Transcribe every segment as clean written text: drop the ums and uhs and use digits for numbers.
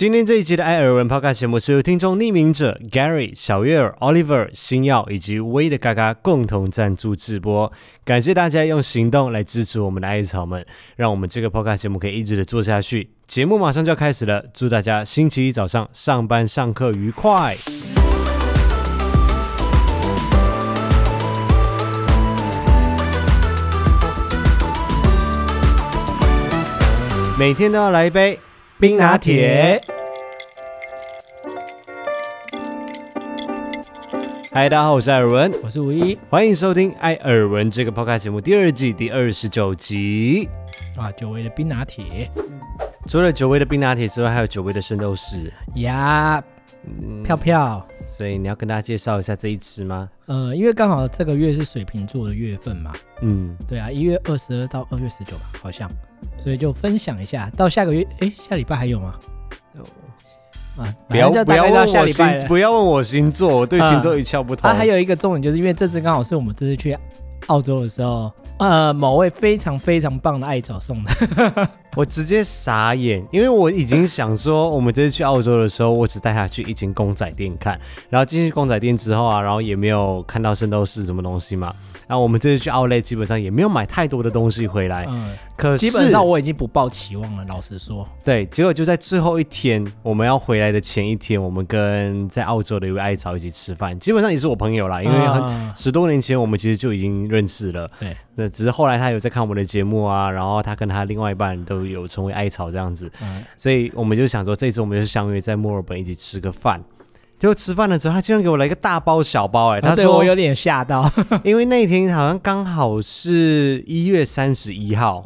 今天这一集的艾尔文 Podcast 节目是由听众匿名者 Gary、小月儿、Oliver、星耀以及威的嘎嘎共同赞助直播，感谢大家用行动来支持我们的艾草们，让我们这个 Podcast 节目可以一直的做下去。节目马上就要开始了，祝大家星期一早上上班上课愉快。每天都要来一杯冰拿铁。嗨，大家好，我是艾尔文，我是51，欢迎收听《艾尔文》这个 Podcast 节目第二季第29集。啊，久违的冰拿铁。除了久违的冰拿铁之外，还有久违的圣斗士呀，票票。所以你要跟大家介绍一下这一支吗？因为刚好这个月是水瓶座的月份嘛。嗯，对啊，1月22到2月19吧，好像。所以就分享一下，到下个月，哎，下礼拜还有吗？啊，不要问我星座，我对星座一窍不通。还有一个重点就是因为这次刚好是我们这次去澳洲的时候，某位非常非常棒的艾草送的，我直接傻眼，因为我已经想说，我们这次去澳洲的时候，我只带他去一间公仔店看，然后进去公仔店之后啊，然后也没有看到圣斗士什么东西嘛。然后我们这次去Outlet基本上也没有买太多的东西回来，可是基本上我已经不抱期望了，老实说。对，结果就在最后一天，我们要回来的前一天，我们跟在澳洲的一位艾草一起吃饭，基本上也是我朋友啦，因为10多年前我们其实就已经认识了。对，那只是后来他有在看我们的节目啊，然后他跟他另外一半都有成为艾草这样子，所以我们就想说，这次我们就相约在墨尔本一起吃个饭。结果吃饭的时候，他竟然给我来一个大包小包，他说我有点吓到，因为那天好像刚好是1月31号，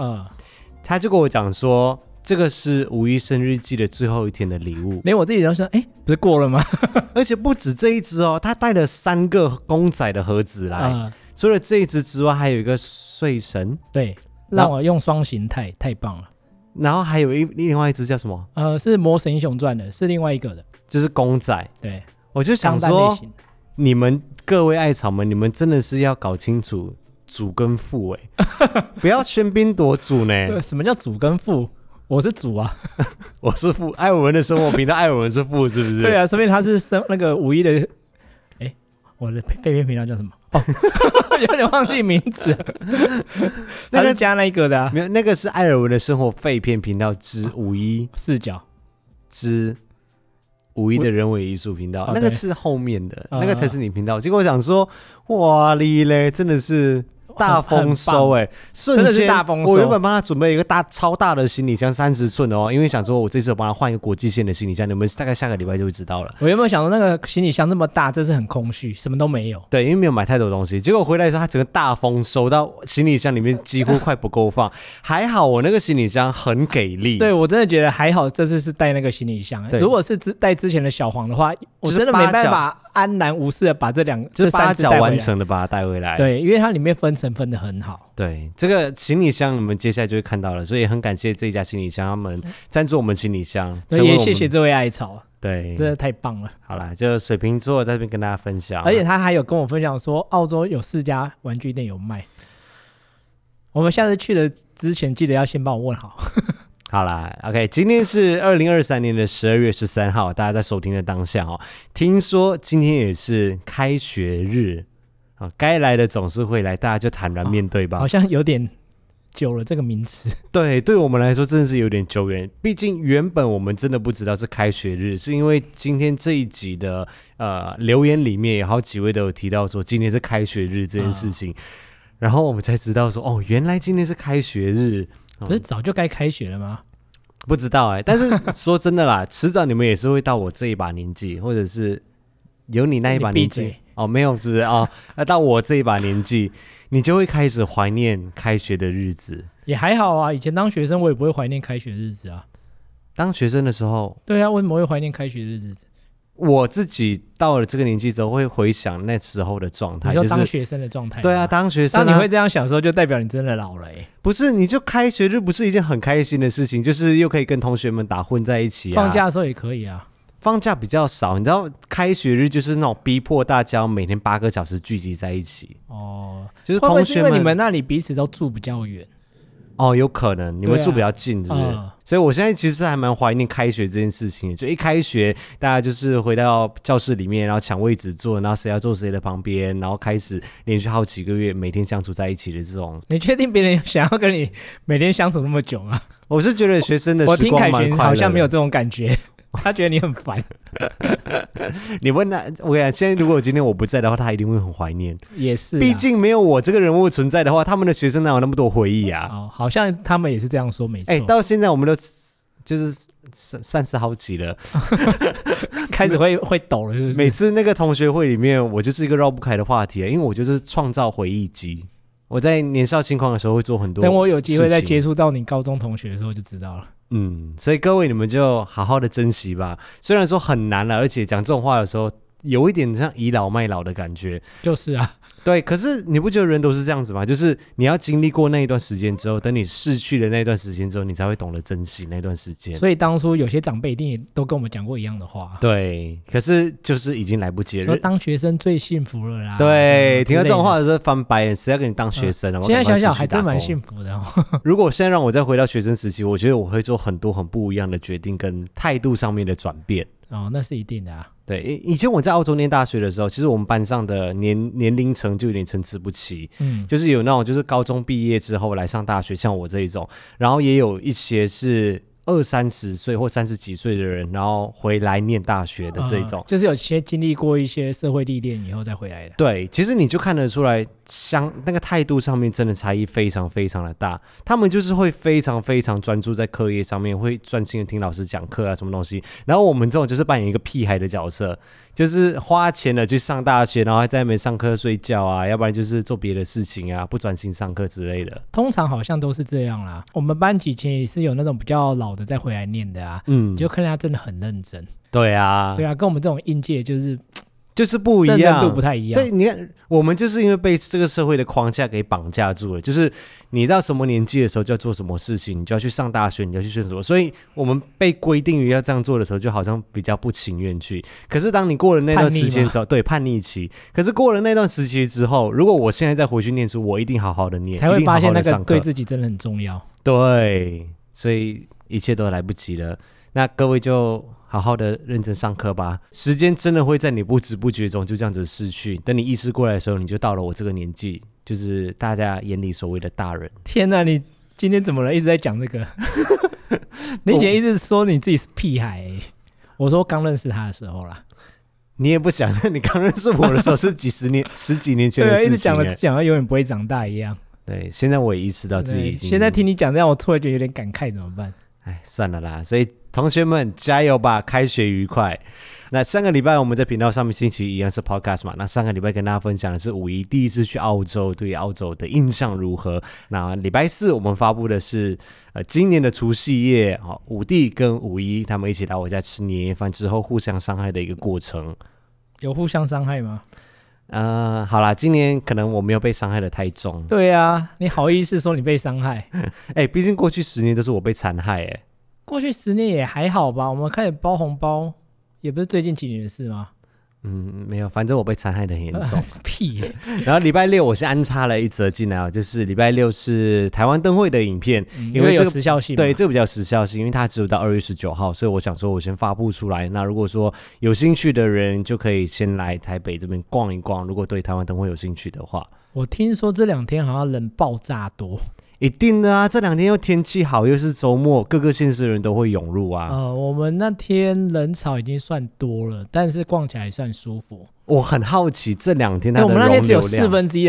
他就跟我讲说，这个是51生日季的最后一天的礼物，连我自己都说，哎，不是过了吗？而且不止这一只哦，他带了3个公仔的盒子来，除了这一只之外，还有一个睡神，对，让我用双形态，太棒了。然后还有另外一只叫什么？是《魔神英雄传》的，是另外一个的，就是公仔。对，我就想说，你们各位艾草们，你们真的是要搞清楚主跟副哎，不要喧宾夺主呢。什么叫主跟副？我是主啊，我是副。艾尔文的生活频道，艾尔文是副，是不是？对啊，说明他是那个51的。哎，我的背片频道叫什么？有点忘记名字，那个加那一个的、啊，没有，那个是艾尔文的生活废片频道之51视角之51的人为艺术频道，那个是后面的，那个才是你频道。结果我想说，哇哩嘞，真的是大丰收哎、欸，瞬间大丰收。我原本帮他准备一个超大的行李箱，30寸哦，因为想说我这次我帮他换一个国际线的行李箱，你们大概下个礼拜就会知道了。我原本想说那个行李箱那么大，真是很空虚，什么都没有。对，因为没有买太多东西，结果回来的时候他整个大丰收到行李箱里面几乎快不够放。还好我那个行李箱很给力，对我真的觉得还好，这次是带那个行李箱。如果是带之前的小黄的话，我真的没办法安然无事的把这三只带回来，完成的把它带回来。对，因为它里面分成分的很好。对，这个行李箱你们接下来就会看到了，所以很感谢这一家行李箱，他们赞助我们行李箱，也谢谢这位艾草。对，真的太棒了。好啦，就水瓶座在这边跟大家分享，而且他还有跟我分享说，澳洲有4家玩具店有卖。我们下次去的之前，记得要先帮我问好。好啦 ，OK， 今天是2023年的12月13号，大家在收听的当下哦，听说今天也是开学日。啊，该来的总是会来，大家就坦然面对吧。好像有点久了这个名词，对，对我们来说真的是有点久远。毕竟原本我们真的不知道是开学日，是因为今天这一集的留言里面有好几位都有提到说今天是开学日这件事情，然后我们才知道说哦，原来今天是开学日。不是早就该开学了吗？不知道哎、欸，但是说真的啦，迟早你们也是会到我这一把年纪，或者是有你那一把年纪。哦，没有，是不是哦？到我这一把年纪，你就会开始怀念开学的日子。也还好啊，以前当学生我也不会怀念开学日子啊。当学生的时候，对啊，为什么会怀念开学日子？我自己到了这个年纪之后，会回想那时候的状态。你说当学生的状态、就是？对啊，当学生、啊。当你会这样想的时候，就代表你真的老了、欸。不是，你就开学日不是一件很开心的事情，就是又可以跟同学们打混在一起啊。放假的时候也可以啊。放假比较少，你知道开学日就是那种逼迫大家每天8个小时聚集在一起哦，就是同学们。会不会是因为你们那里彼此都住比较远？哦，有可能你们住比较近， 对不对？所以我现在其实还蛮怀念开学这件事情。就一开学，大家就是回到教室里面，然后抢位置坐，然后谁要坐谁的旁边，然后开始连续好几个月每天相处在一起的这种。你确定别人想要跟你每天相处那么久吗？我是觉得学生的时光蛮快乐的。我听凯旋好像没有这种感觉。他觉得你很烦。你问他，我讲现在如果今天我不在的话，他一定会很怀念。也是，毕竟没有我这个人物存在的话，他们的学生哪有那么多回忆啊？哦，好像他们也是这样说，没错。哎，到现在我们都就是30好几了，开始会抖了，是不是？每次那个同学会里面，我就是一个绕不开的话题，因为我就是创造回忆机。我在年少轻狂的时候会做很多事情。等我有机会再接触到你高中同学的时候，就知道了。嗯，所以各位你们就好好的珍惜吧，虽然说很难了，而且讲这种话的时候有一点像倚老卖老的感觉。就是啊，对，可是你不觉得人都是这样子吗？就是你要经历过那一段时间之后，等你逝去的那段时间之后，你才会懂得珍惜那段时间。所以当初有些长辈一定也都跟我们讲过一样的话。对，可是就是已经来不及了。说当学生最幸福了啦。对，听到这种话的时候翻白眼，谁要跟你当学生了？现在想想还真蛮幸福的哦。如果现在让我再回到学生时期，我觉得我会做很多很不一样的决定跟态度上面的转变。哦，那是一定的啊。对，以前我在澳洲念大学的时候，其实我们班上的年龄层就有点参差不齐，嗯，就是有那种就是高中毕业之后来上大学，像我这一种，然后也有一些是20-30岁或30几岁的人，然后回来念大学的这一种，就是有些经历过一些社会历练以后再回来的。对，其实你就看得出来，那个态度上面真的差异非常非常的大。他们就是会非常非常专注在课业上面，会专心的听老师讲课啊什么东西。然后我们这种就是扮演一个屁孩的角色，就是花钱了去上大学，然后还在那边上课睡觉啊，要不然就是做别的事情啊，不专心上课之类的。通常好像都是这样啦。我们班以前也是有那种比较老的再回来念的啊，嗯，就看他真的很认真。对啊，对啊，跟我们这种应届就是不一样，认真度不太一样。所以你看，我们就是因为被这个社会的框架给绑架住了，就是你到什么年纪的时候就要做什么事情，你就要去上大学，你就要去选什么。所以我们被规定于要这样做的时候，就好像比较不情愿去。可是当你过了那段时间之后，对，叛逆期。可是过了那段时期之后，如果我现在再回去念书，我一定好好的念，才会发现那个对自己真的很重要。对，所以一切都来不及了。那各位就好好的认真上课吧，时间真的会在你不知不觉中就这样子逝去。等你意识过来的时候，你就到了我这个年纪，就是大家眼里所谓的大人。天哪，你今天怎么了？一直在讲这个。你以前一直说你自己是屁孩欸。我说刚认识他的时候啦。你也不想，你刚认识我的时候是十几年前的事情欸。对，一直讲的永远不会长大一样。对，现在我也意识到自己已经。现在听你讲这样，我突然觉得有点感慨，怎么办？哎，算了啦，所以同学们加油吧，开学愉快。那上个礼拜我们在频道上面星期一样是 podcast 嘛，那上个礼拜跟大家分享的是五一第一次去澳洲，对于澳洲的印象如何。那礼拜四我们发布的是今年的除夕夜，哦，五弟跟五一他们一起来我家吃年夜饭之后互相伤害的一个过程。有互相伤害吗？好啦，今年可能我没有被伤害的太重。对啊，你好意思说你被伤害？哎，毕竟过去10年都是我被残害。哎，过去10年也还好吧，我们开始包红包也不是最近几年的事吗？嗯，没有，反正我被残害的很严重。屁耶！然后礼拜六我是安插了一则进来，就是礼拜六是台湾灯会的影片，因为这个有时效性。对，这个比较时效性，因为它只有到2月19号，所以我想说我先发布出来。那如果说有兴趣的人就可以先来台北这边逛一逛，如果对台湾灯会有兴趣的话。我听说这2天好像人爆炸多。一定的啊，这2天又天气好，又是周末，各个县市的人都会涌入啊。我们那天人潮已经算多了，但是逛起来算舒服。我很好奇这2天它的容流量。我们那天只有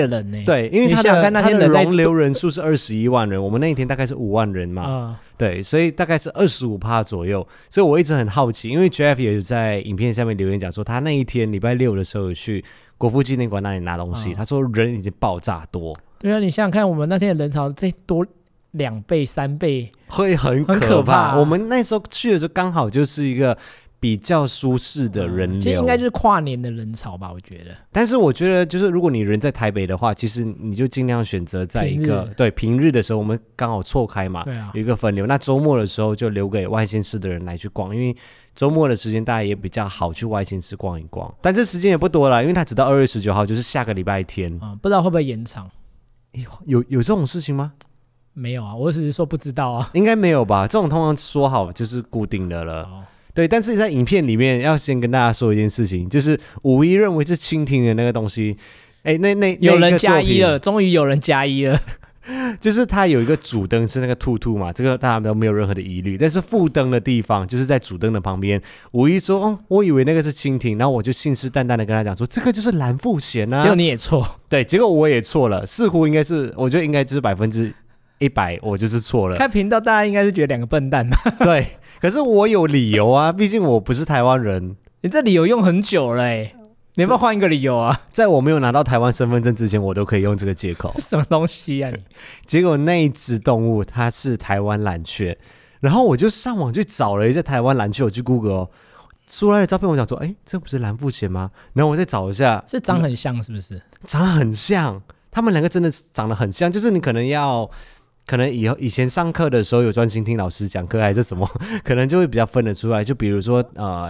1/4的人呢。对，因为它的容流人数是21万人，我们那一天大概是5万人嘛。对，所以大概是25% 左右。所以我一直很好奇，因为 Jeff 也在影片下面留言讲说，他那一天礼拜六的时候有去国父纪念馆那里拿东西，他说人已经爆炸多。对啊，你想想看，我们那天的人潮再多2倍3倍，会很可怕啊。我们那时候去的时候刚好就是一个比较舒适的人流，这应该就是跨年的人潮吧，我觉得。但是我觉得，就是如果你人在台北的话，其实你就尽量选择在一个平日的时候，我们刚好错开嘛，对啊，有一个分流。那周末的时候就留给外县市的人来去逛，因为周末的时间大家也比较好去外县市逛一逛。但这时间也不多了，因为它只到2月19号，就是下个礼拜天。不知道会不会延长。有这种事情吗？没有啊，我只是说不知道啊，应该没有吧？这种通常说好就是固定的了。哦对，但是在影片里面要先跟大家说一件事情，就是五一认为是蜻蜓的那个东西，哎，那有人加一了，终于有人加一了。就是它有一个主灯是那个兔兔嘛，这个大家都没有任何的疑虑。但是副灯的地方就是在主灯的旁边，五一说，哦，我以为那个是蜻蜓，然后我就信誓旦旦的跟他讲说，这个就是蓝腹鹇啊。结果你也错，对，结果我也错了，似乎应该是，我觉得应该就是100%，我就是错了。看频道，大家应该是觉得两个笨蛋吧？对，可是我有理由啊，毕竟我不是台湾人。你这理由用很久了欸，你要不要换一个理由啊？在我没有拿到台湾身份证之前，我都可以用这个借口。什么东西啊你？结果那一只动物它是台湾蓝雀，然后我就上网去找了一下台湾蓝雀，我去 Google 哦，出来的照片我想说，哎，这不是蓝腹鹇吗？然后我再找一下，是长很像是不是？长很像，他们两个真的长得很像，就是你可能以前上课的时候有专心听老师讲课还是什么，可能就会比较分得出来。就比如说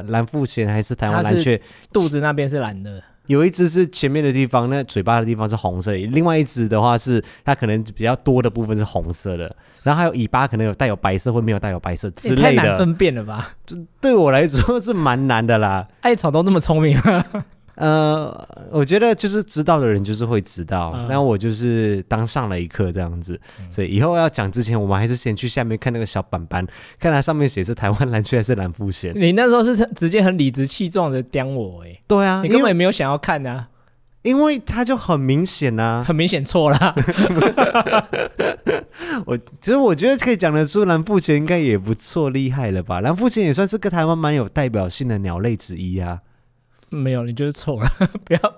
蓝腹鹇还是台湾蓝雀，肚子那边是蓝的，有一只是前面的地方，那嘴巴的地方是红色；另外一只的话是它可能比较多的部分是红色的，然后还有尾巴可能有带有白色或没有带有白色之类的。也太难分辨了吧？对我来说是蛮难的啦。艾草都那么聪明吗？我觉得就是知道的人就是会知道，那我就是当上了一课这样子，所以以后要讲之前，我们还是先去下面看那个小板板，看它上面写是台湾蓝雀还是蓝腹鹇。你那时候是直接很理直气壮的刁我欸。对啊，你根本也没有想要看啊，因为它就很明显啊，很明显错啦。其实我觉得可以讲得出蓝腹鹇应该也不错，厉害了吧？蓝腹鹇也算是个台湾蛮有代表性的鸟类之一啊。没有，你就是错了，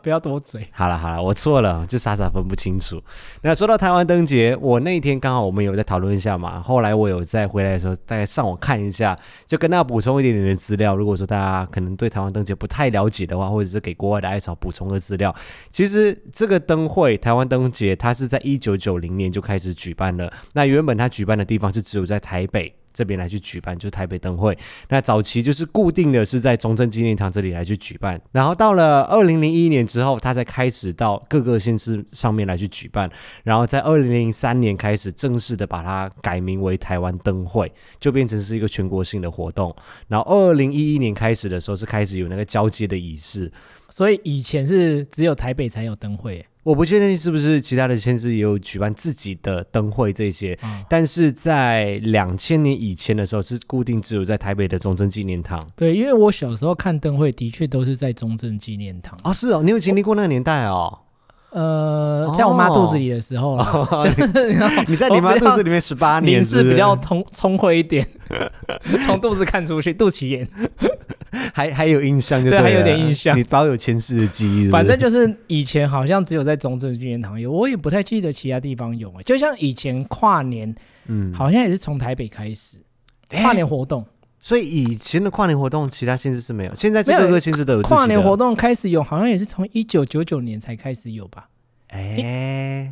不要多嘴。好了，我错了，就傻傻分不清楚。那说到台湾灯节，我那一天刚好我们有在讨论一下嘛，后来我有在回来的时候大概上网看一下，就跟大家补充一点点的资料。如果说大家可能对台湾灯节不太了解的话，或者是给国外的艾草补充的资料，其实这个灯会台湾灯节它是在1990年就开始举办了。那原本它举办的地方是只有在台北这边来去举办，就是台北灯会。那早期就是固定的是在中正纪念堂这里来去举办，然后到了2001年之后，它才开始到各个县市上面来去举办，然后在2003年开始正式的把它改名为台湾灯会，就变成是一个全国性的活动。然后2011年开始的时候是开始有那个交接的仪式，所以以前是只有台北才有灯会。我不确定是不是其他的县市也有举办自己的灯会这些，但是在2000年以前的时候是固定只有在台北的中正纪念堂。对，因为我小时候看灯会的确都是在中正纪念堂。哦，是哦，你有经历过那个年代哦。在我妈肚子里的时候啦，你在你妈肚子里面18年是比较聪慧一点，从肚子看出去，肚脐眼还有印象就对了。对，还有点印象，你保有前世的记忆是不是？反正就是以前好像只有在中正纪念堂有，我也不太记得其他地方有。就像以前跨年，好像也是从台北开始跨年活动。所以以前的跨年活动，其他县市是没有，现在这各个县市都有自己的。跨年活动开始有，好像也是从1999年才开始有吧？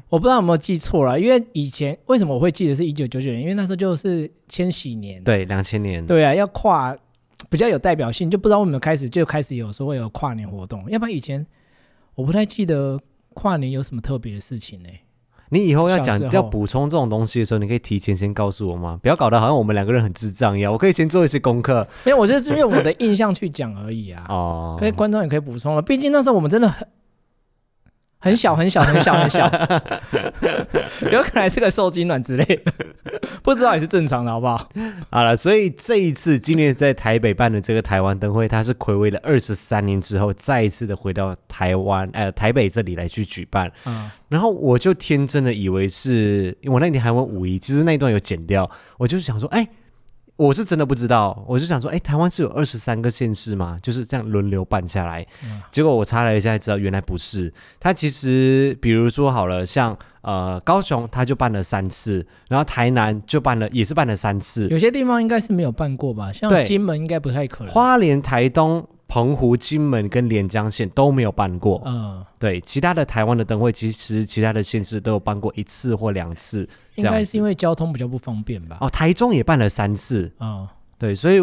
我不知道有没有记错了，因为以前为什么我会记得是1999年？因为那时候就是千禧年，对，2000年，对啊，要跨比较有代表性，就不知道为什么开始有说会有跨年活动，要不然以前我不太记得跨年有什么特别的事情呢。你以后要补充这种东西的时候，你可以提前先告诉我吗？不要搞得好像我们两个人很智障一样。我可以先做一些功课。没有，我就是用我的印象去讲而已啊。哦，可以，观众也可以补充了。毕竟那时候我们真的很小，有可能还是个受精卵之类的，不知道也是正常的，好不好？好了，所以这一次今年在台北办的这个台湾灯会，它是睽违了23年之后，再一次的回到台北这里来去举办。然后我就天真的以为是，因为我那天还问五一，其实那一段有剪掉，我就想说，哎，我是真的不知道，我就想说，哎，台湾是有23个县市吗？就是这样轮流办下来。结果我查了一下，知道原来不是。它其实，比如说好了，像高雄，它就办了3次，然后台南就也是办了3次。有些地方应该是没有办过吧，像金门应该不太可能。花莲、台东、澎湖、金门跟连江县都没有办过。对，其他的台湾的灯会，其实其他的县市都有办过1次或2次。应该是因为交通比较不方便吧。哦，台中也办了3次。对，所以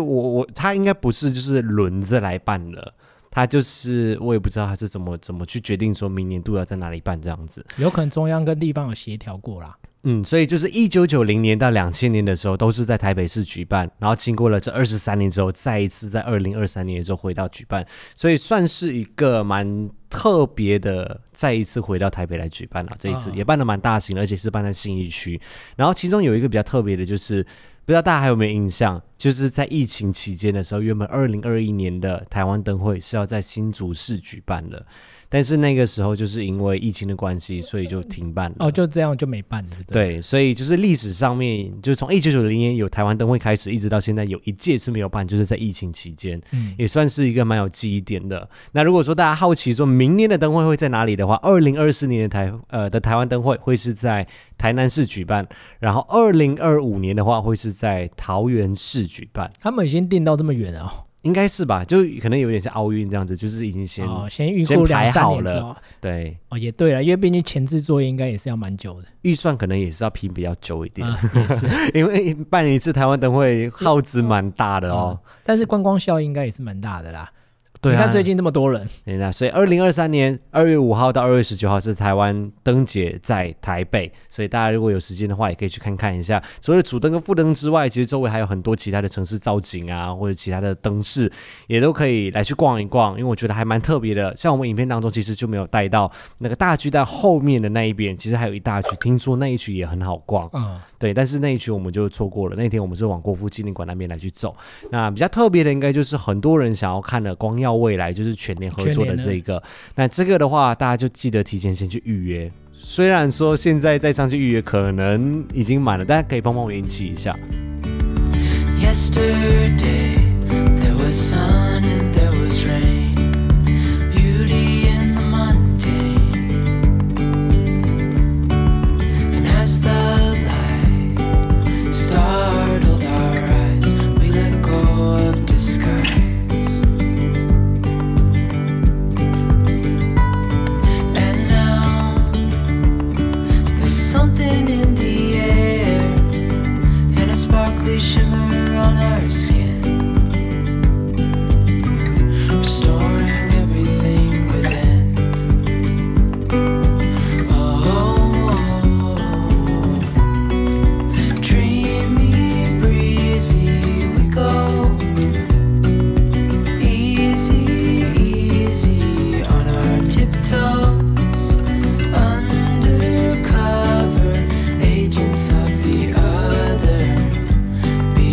他应该不是就是轮着来办了，他就是我也不知道他是怎么去决定说明年度要在哪里办这样子。有可能中央跟地方有协调过啦。嗯，所以就是1990年到2000年的时候，都是在台北市举办，然后经过了这23年之后，再一次在2023年的时候回到举办，所以算是一个蛮特别的，再一次回到台北来举办了。这一次也办得蛮大型的，而且是办在信义区。然后其中有一个比较特别的，就是不知道大家还有没有印象，就是在疫情期间的时候，原本2021年的台湾灯会是要在新竹市举办的。但是那个时候就是因为疫情的关系，所以就停办了。哦，就这样就没办了。对，所以就是历史上面，就是从1990年有台湾灯会开始，一直到现在有一届是没有办，就是在疫情期间，也算是一个蛮有记忆点的。那如果说大家好奇说明年的灯会会在哪里的话，2024年的台湾灯会会是在台南市举办，然后2025年的话会是在桃园市举办。他们已经定到这么远了哦。应该是吧，就可能有点像奥运这样子，就是已经先预估2、3年之后，对，哦也对了，因为毕竟前置作业应该也是要蛮久的，预算可能也是要拼比较久一点，也是，因为办一次台湾灯会耗资蛮大的哦，但是观光效应应该也是蛮大的啦。对啊，你看最近这么多人，对啊，所以2023年2月5号到2月19号是台湾灯节在台北，所以大家如果有时间的话，也可以去看一下。除了主灯跟副灯之外，其实周围还有很多其他的城市造景啊，或者其他的灯饰，也都可以来去逛一逛，因为我觉得还蛮特别的。像我们影片当中其实就没有带到那个大巨蛋后面的那一边，其实还有一大区，听说那一区也很好逛，对，但是那一区我们就错过了。那天我们是往国父纪念馆那边来去走，那比较特别的应该就是很多人想要看的光耀未来，就是全年合作的这个，那这个的话大家就记得提前先去预约，虽然说现在再上去预约可能已经满了，大家可以帮忙我运气一下。 Yesterday there was sun and there was rain, beauty in the mundane, and as the light startled our eyes, we let go of disguise. Something in the air, and a sparkly shimmer on our skin, restoring everything within. Oh, dreamy, breezy, we go easy, easy on our tiptoes. Beyond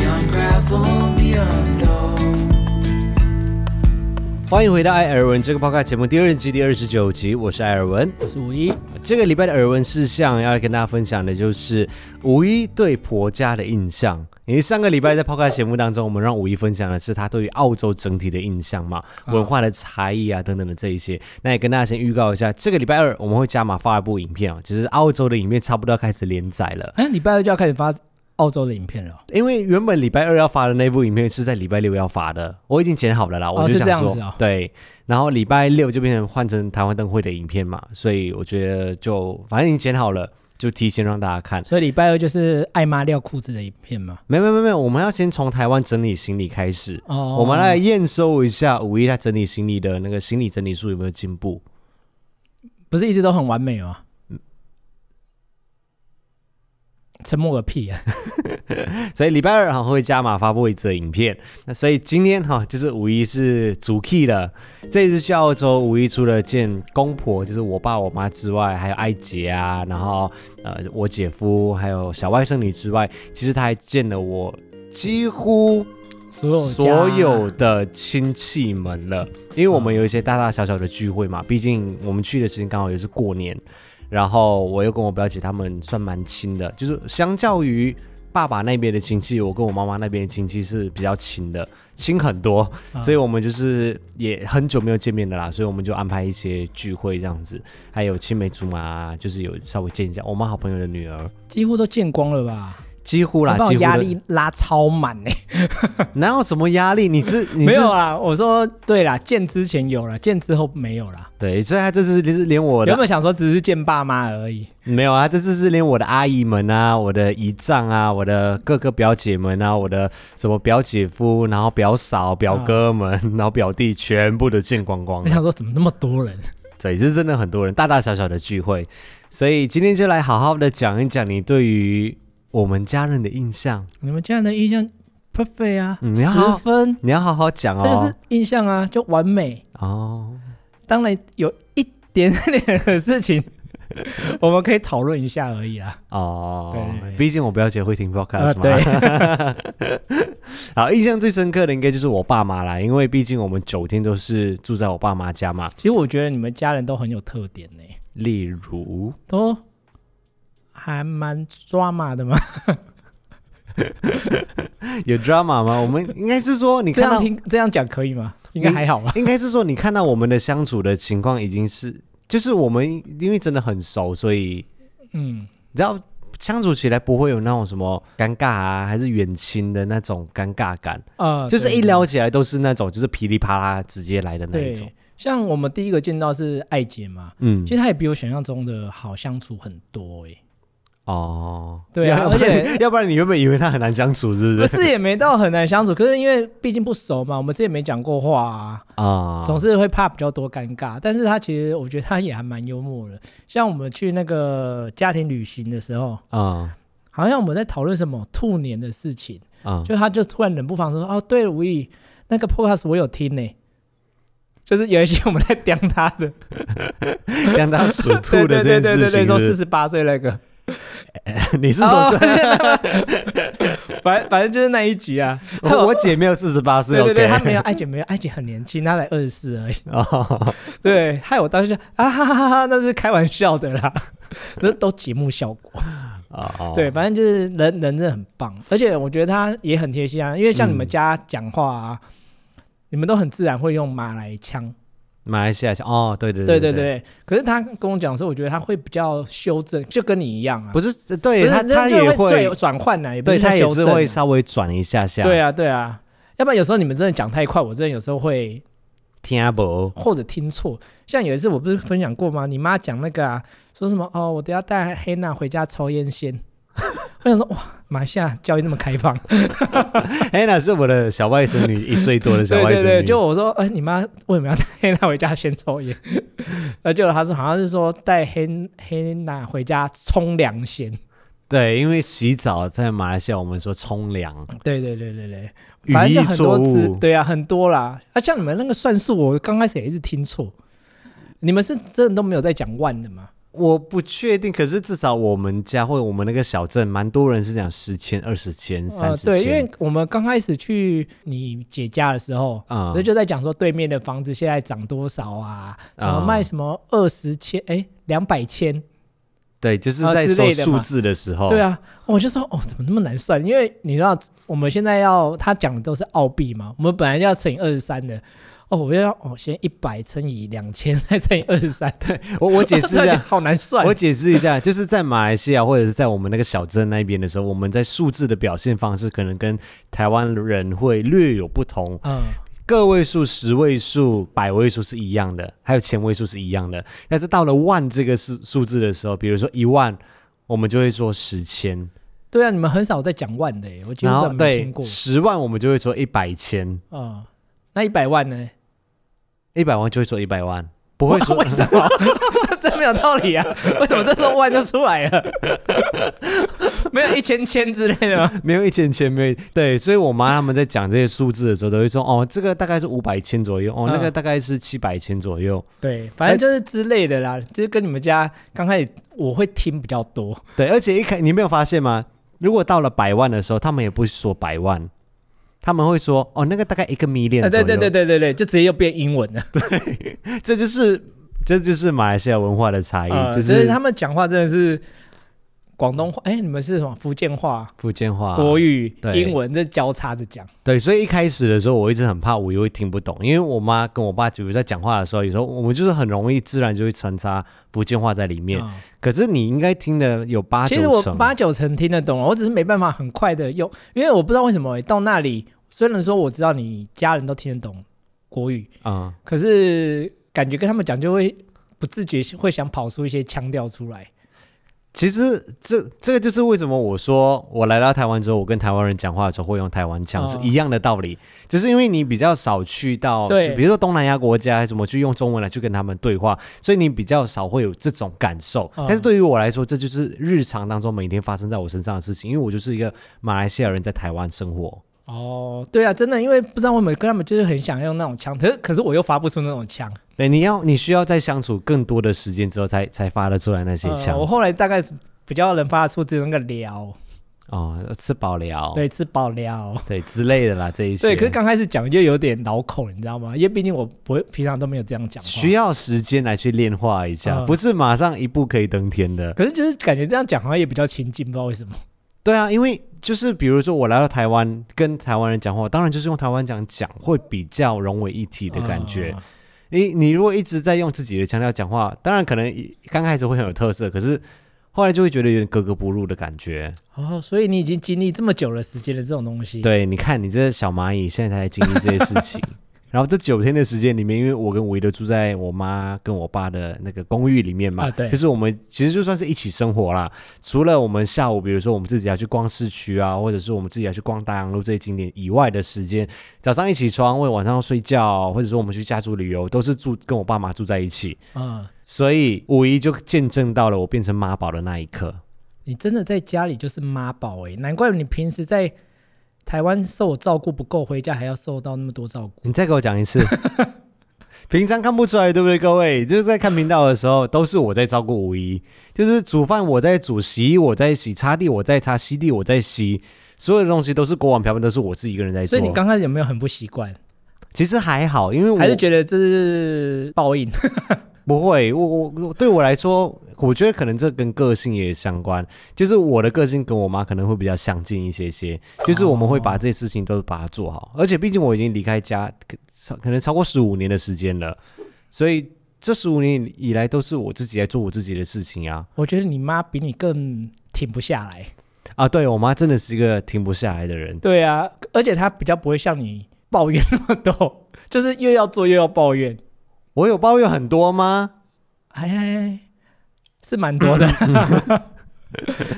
欢迎回到艾尔文这个 podcast 节目第2季第29集，我是艾尔文，我是五一。这个礼拜的耳闻事项要来跟大家分享的就是五一对婆家的印象。因为上个礼拜在 podcast 节目当中，我们让五一分享的是他对于澳洲整体的印象嘛，文化的差异啊等等的这一些。那也跟大家先预告一下，这个礼拜2我们会加码发一部影片哦，就是澳洲的影片差不多要开始连载了。哎，礼拜2就要开始发澳洲的影片了，因为原本礼拜2要发的那部影片是在礼拜6要发的，我已经剪好了啦，我就想说，是这样子哦，对，然后礼拜6就变成换成台湾灯会的影片嘛，所以我觉得就反正已经剪好了，就提前让大家看。所以礼拜2就是艾妈尿裤子的影片嘛？没有，我们要先从台湾整理行李开始，我们来验收一下五一在整理行李的那个行李整理术有没有进步？不是一直都很完美吗？沉默个屁啊！所以礼拜2会加码发布一则影片。那所以今天就是五一是主 key 了。这一次去澳洲，五一除了见公婆，就是我爸我妈之外，还有艾姐啊，然后我姐夫，还有小外甥女之外，其实他还见了我几乎所有的亲戚们了。因为我们有一些大大小小的聚会嘛，毕竟我们去的时间刚好也是过年。然后我又跟我表姐他们算蛮亲的，就是相较于爸爸那边的亲戚，我跟我妈妈那边的亲戚是比较亲的，亲很多，所以我们就是也很久没有见面的啦，所以我们就安排一些聚会这样子，还有青梅竹马，就是有稍微见一下我妈好朋友的女儿，几乎都见光了吧。几乎啦，把我压力拉超满欸。哪有什么压力？你是没有啦。我说对啦，见之前有啦，见之后没有啦。对，所以他这次是连我的，原本想说只是见爸妈而已。没有啊，这次是连我的阿姨们啊，我的姨丈啊，我的各个表姐们啊，我的什么表姐夫，然后表嫂、表哥们，然后表弟，全部都见光光了。我想说怎么那么多人？对，这是真的很多人大大小小的聚会，所以今天就来好好的讲一讲你对于我们家人的印象。你们家人的印象 perfect 啊，10分，你要好好讲哦，这就是印象啊，就完美哦。当然有一点点的事情。我们可以讨论一下而已啦。哦，对，毕竟我表姐会听 podcast 嘛。对。好，印象最深刻的应该就是我爸妈啦，因为毕竟我们9天都是住在我爸妈家嘛。其实我觉得你们家人都很有特点呢、欸，例如都还蛮 drama 的嘛。有 drama 吗？我们应该是说，你看到这样讲可以吗？应该还好吧。应该是说，你看到我们的相处的情况已经是。就是我们因为真的很熟，所以嗯，你知道相处起来不会有那种什么尴尬啊，还是远亲的那种尴尬感啊，就是一聊起来都是那种就是噼里啪啦直接来的那一种。像我们第一个见到是艾姐嘛，嗯，其实她也比我想象中的好相处很多哎、欸。哦，对啊，而且要不然你原本以为她很难相处是不是？不是也没到很难相处，可是因为毕竟不熟嘛，我们之前没讲过话啊，总是会怕比较多尴尬。但是她其实我觉得她也还蛮幽默的，像我们去那个家庭旅行的时候啊，好像我们在讨论什么兔年的事情啊，就她就突然冷不防说：“哦，对了，吴毅那个 podcast 我有听呢、欸。”就是有一些我们在刁她的，刁她属兔的这件事情是不是，对对对对对，说48岁那个。你是说反正就是那一局啊。我姐没有48岁，对对对，她没有，艾姐没有，艾姐很年轻，她才24而已。哦，对，害我当时就啊哈哈哈，那是开玩笑的啦，那都节目效果。哦，对，反正就是人真的很棒，而且我觉得她也很贴心啊，因为像你们家讲话啊，你们都很自然会用马来腔。马来西亚哦，对对对对对，可是他跟我讲说，我觉得他会比较修正，就跟你一样啊，不是对他也会转换呢，对他也是会稍微转一下下，对啊对啊，要不然有时候你们真的讲太快，我真的有时候会听不或者听错，像有一次我不是分享过吗？你妈讲那个啊，说什么哦，我等下带黑娜回家抽烟先。我想说，哇，马来西亚教育那么开放。黑娜是我的小外甥女，1岁多的小外甥女。对对对，就我说，哎、你妈为什么要带黑娜回家先抽烟？那就她是好像是说带黑娜回家冲凉先。对，因为洗澡在马来西亚我们说冲凉。对对对对对，反正就很多字，对啊，很多啦。啊，像你们那个算术，我刚开始也一直听错。你们是真的都没有在讲万的吗？我不确定，可是至少我们家或者我们那个小镇，蛮多人是讲10千、20千、30千。对，因为我们刚开始去你姐家的时候，就在讲说对面的房子现在涨多少啊，什么卖什么20千，哎，200千。对，就是在说数字的时候。对啊，我就说哦，怎么那么难算？因为你知道我们现在要他讲的都是澳币嘛，我们本来要乘以23的。哦，我要哦，先100乘以2000，再乘以23。对，我解释一下，好难算。我解释一下，就是在马来西亚或者是在我们那个小镇那边的时候，我们在数字的表现方式可能跟台湾人会略有不同。嗯，个位数、10位数、100位数是一样的，还有1000位数是一样的。但是到了万这个数字的时候，比如说1万，我们就会说10千。对啊，你们很少在讲万的耶，我基本上没听过。10万我们就会说100千。啊，那100万呢？100万就会说100万，不会说为什么？真没有道理啊！为什么这时候万就出来了？没有1000千之类的吗？没有1000千，没有。对，所以我妈他们在讲这些数字的时候，都会说哦，这个大概是500千左右，哦，那个大概是700千左右。对，反正就是之类的啦，就是跟你们家刚开始我会听比较多。对，而且你没有发现吗？如果到了100万的时候，他们也不说100万。他们会说哦，那个大概1个million左右。对对对对对，就直接又变英文了。对，这就是马来西亚文化的差异，就是他们讲话真的是广东话，哎，你们是什么福建话？福建话、国语、英文这交叉着讲。对，所以一开始的时候，我一直很怕我又会听不懂，因为我妈跟我爸比如在讲话的时候，有时候我们就是很容易自然就会穿插福建话在里面。可是你应该听的有8、9成，其实我8、9成听得懂，我只是没办法很快的用，因为我不知道为什么、到那里，虽然说我知道你家人都听得懂国语可是感觉跟他们讲就会不自觉会想跑出一些腔调出来。其实这个就是为什么我说我来到台湾之后，我跟台湾人讲话的时候会用台湾腔、是一样的道理，就是因为你比较少去到，比如说东南亚国家什么去用中文来去跟他们对话，所以你比较少会有这种感受。但是对于我来说，这就是日常当中每天发生在我身上的事情，因为我就是一个马来西亚人在台湾生活。哦，对啊，真的，因为不知道我们跟他们就是很想用那种腔，可是我又发不出那种腔。对，你需要在相处更多的时间之后才发得出来那些腔。我后来大概比较能发得出这种个聊。哦，吃饱聊。对，吃饱聊。对，之类的啦，这一些。对，可是刚开始讲就有点老口，你知道吗？因为毕竟我不会平常都没有这样讲话。需要时间来去练化一下，不是马上一步可以登天的。可是就是感觉这样讲好像也比较亲近，不知道为什么。对啊，因为就是比如说我来到台湾跟台湾人讲话，当然就是用台湾讲会比较融为一体的感觉。你如果一直在用自己的腔调讲话，当然可能刚开始会很有特色，可是后来就会觉得有点格格不入的感觉。哦，所以你已经经历这么久的时间的这种东西。对，你看你这小蚂蚁现在才经历这些事情。然后这9天的时间里面，因为我跟维德住在我妈跟我爸的那个公寓里面嘛，对，就是我们其实就算是一起生活啦。除了我们下午比如说我们自己要去逛市区啊，或者是我们自己要去逛大洋路这些景点以外的时间，早上一起床或者晚上要睡觉，或者说我们去家族旅游，都是跟我爸妈住在一起。所以五一就见证到了我变成妈宝的那一刻。你真的在家里就是妈宝欸，难怪你平时在台湾受我照顾不够，回家还要受到那么多照顾。你再给我讲一次。平常看不出来对不对各位，就是在看频道的时候都是我在照顾五一，就是煮饭我在煮，洗衣我在洗，擦地我在擦，吸地我在吸，所有的东西都是锅碗瓢盆都是我自己一个人在做。所以你刚开始有没有很不习惯？其实还好，因为我还是觉得这是报应。不会，我对我来说，我觉得可能这跟个性也相关。就是我的个性跟我妈可能会比较相近一些些，就是我们会把这些事情都把它做好。而且毕竟我已经离开家，可能超过15年的时间了，所以这15年以来都是我自己在做我自己的事情啊。我觉得你妈比你更停不下来啊！对，我妈真的是一个停不下来的人。对啊，而且她比较不会像你抱怨那么多，就是又要做又要抱怨。我有抱怨很多吗？哎，是蛮多的。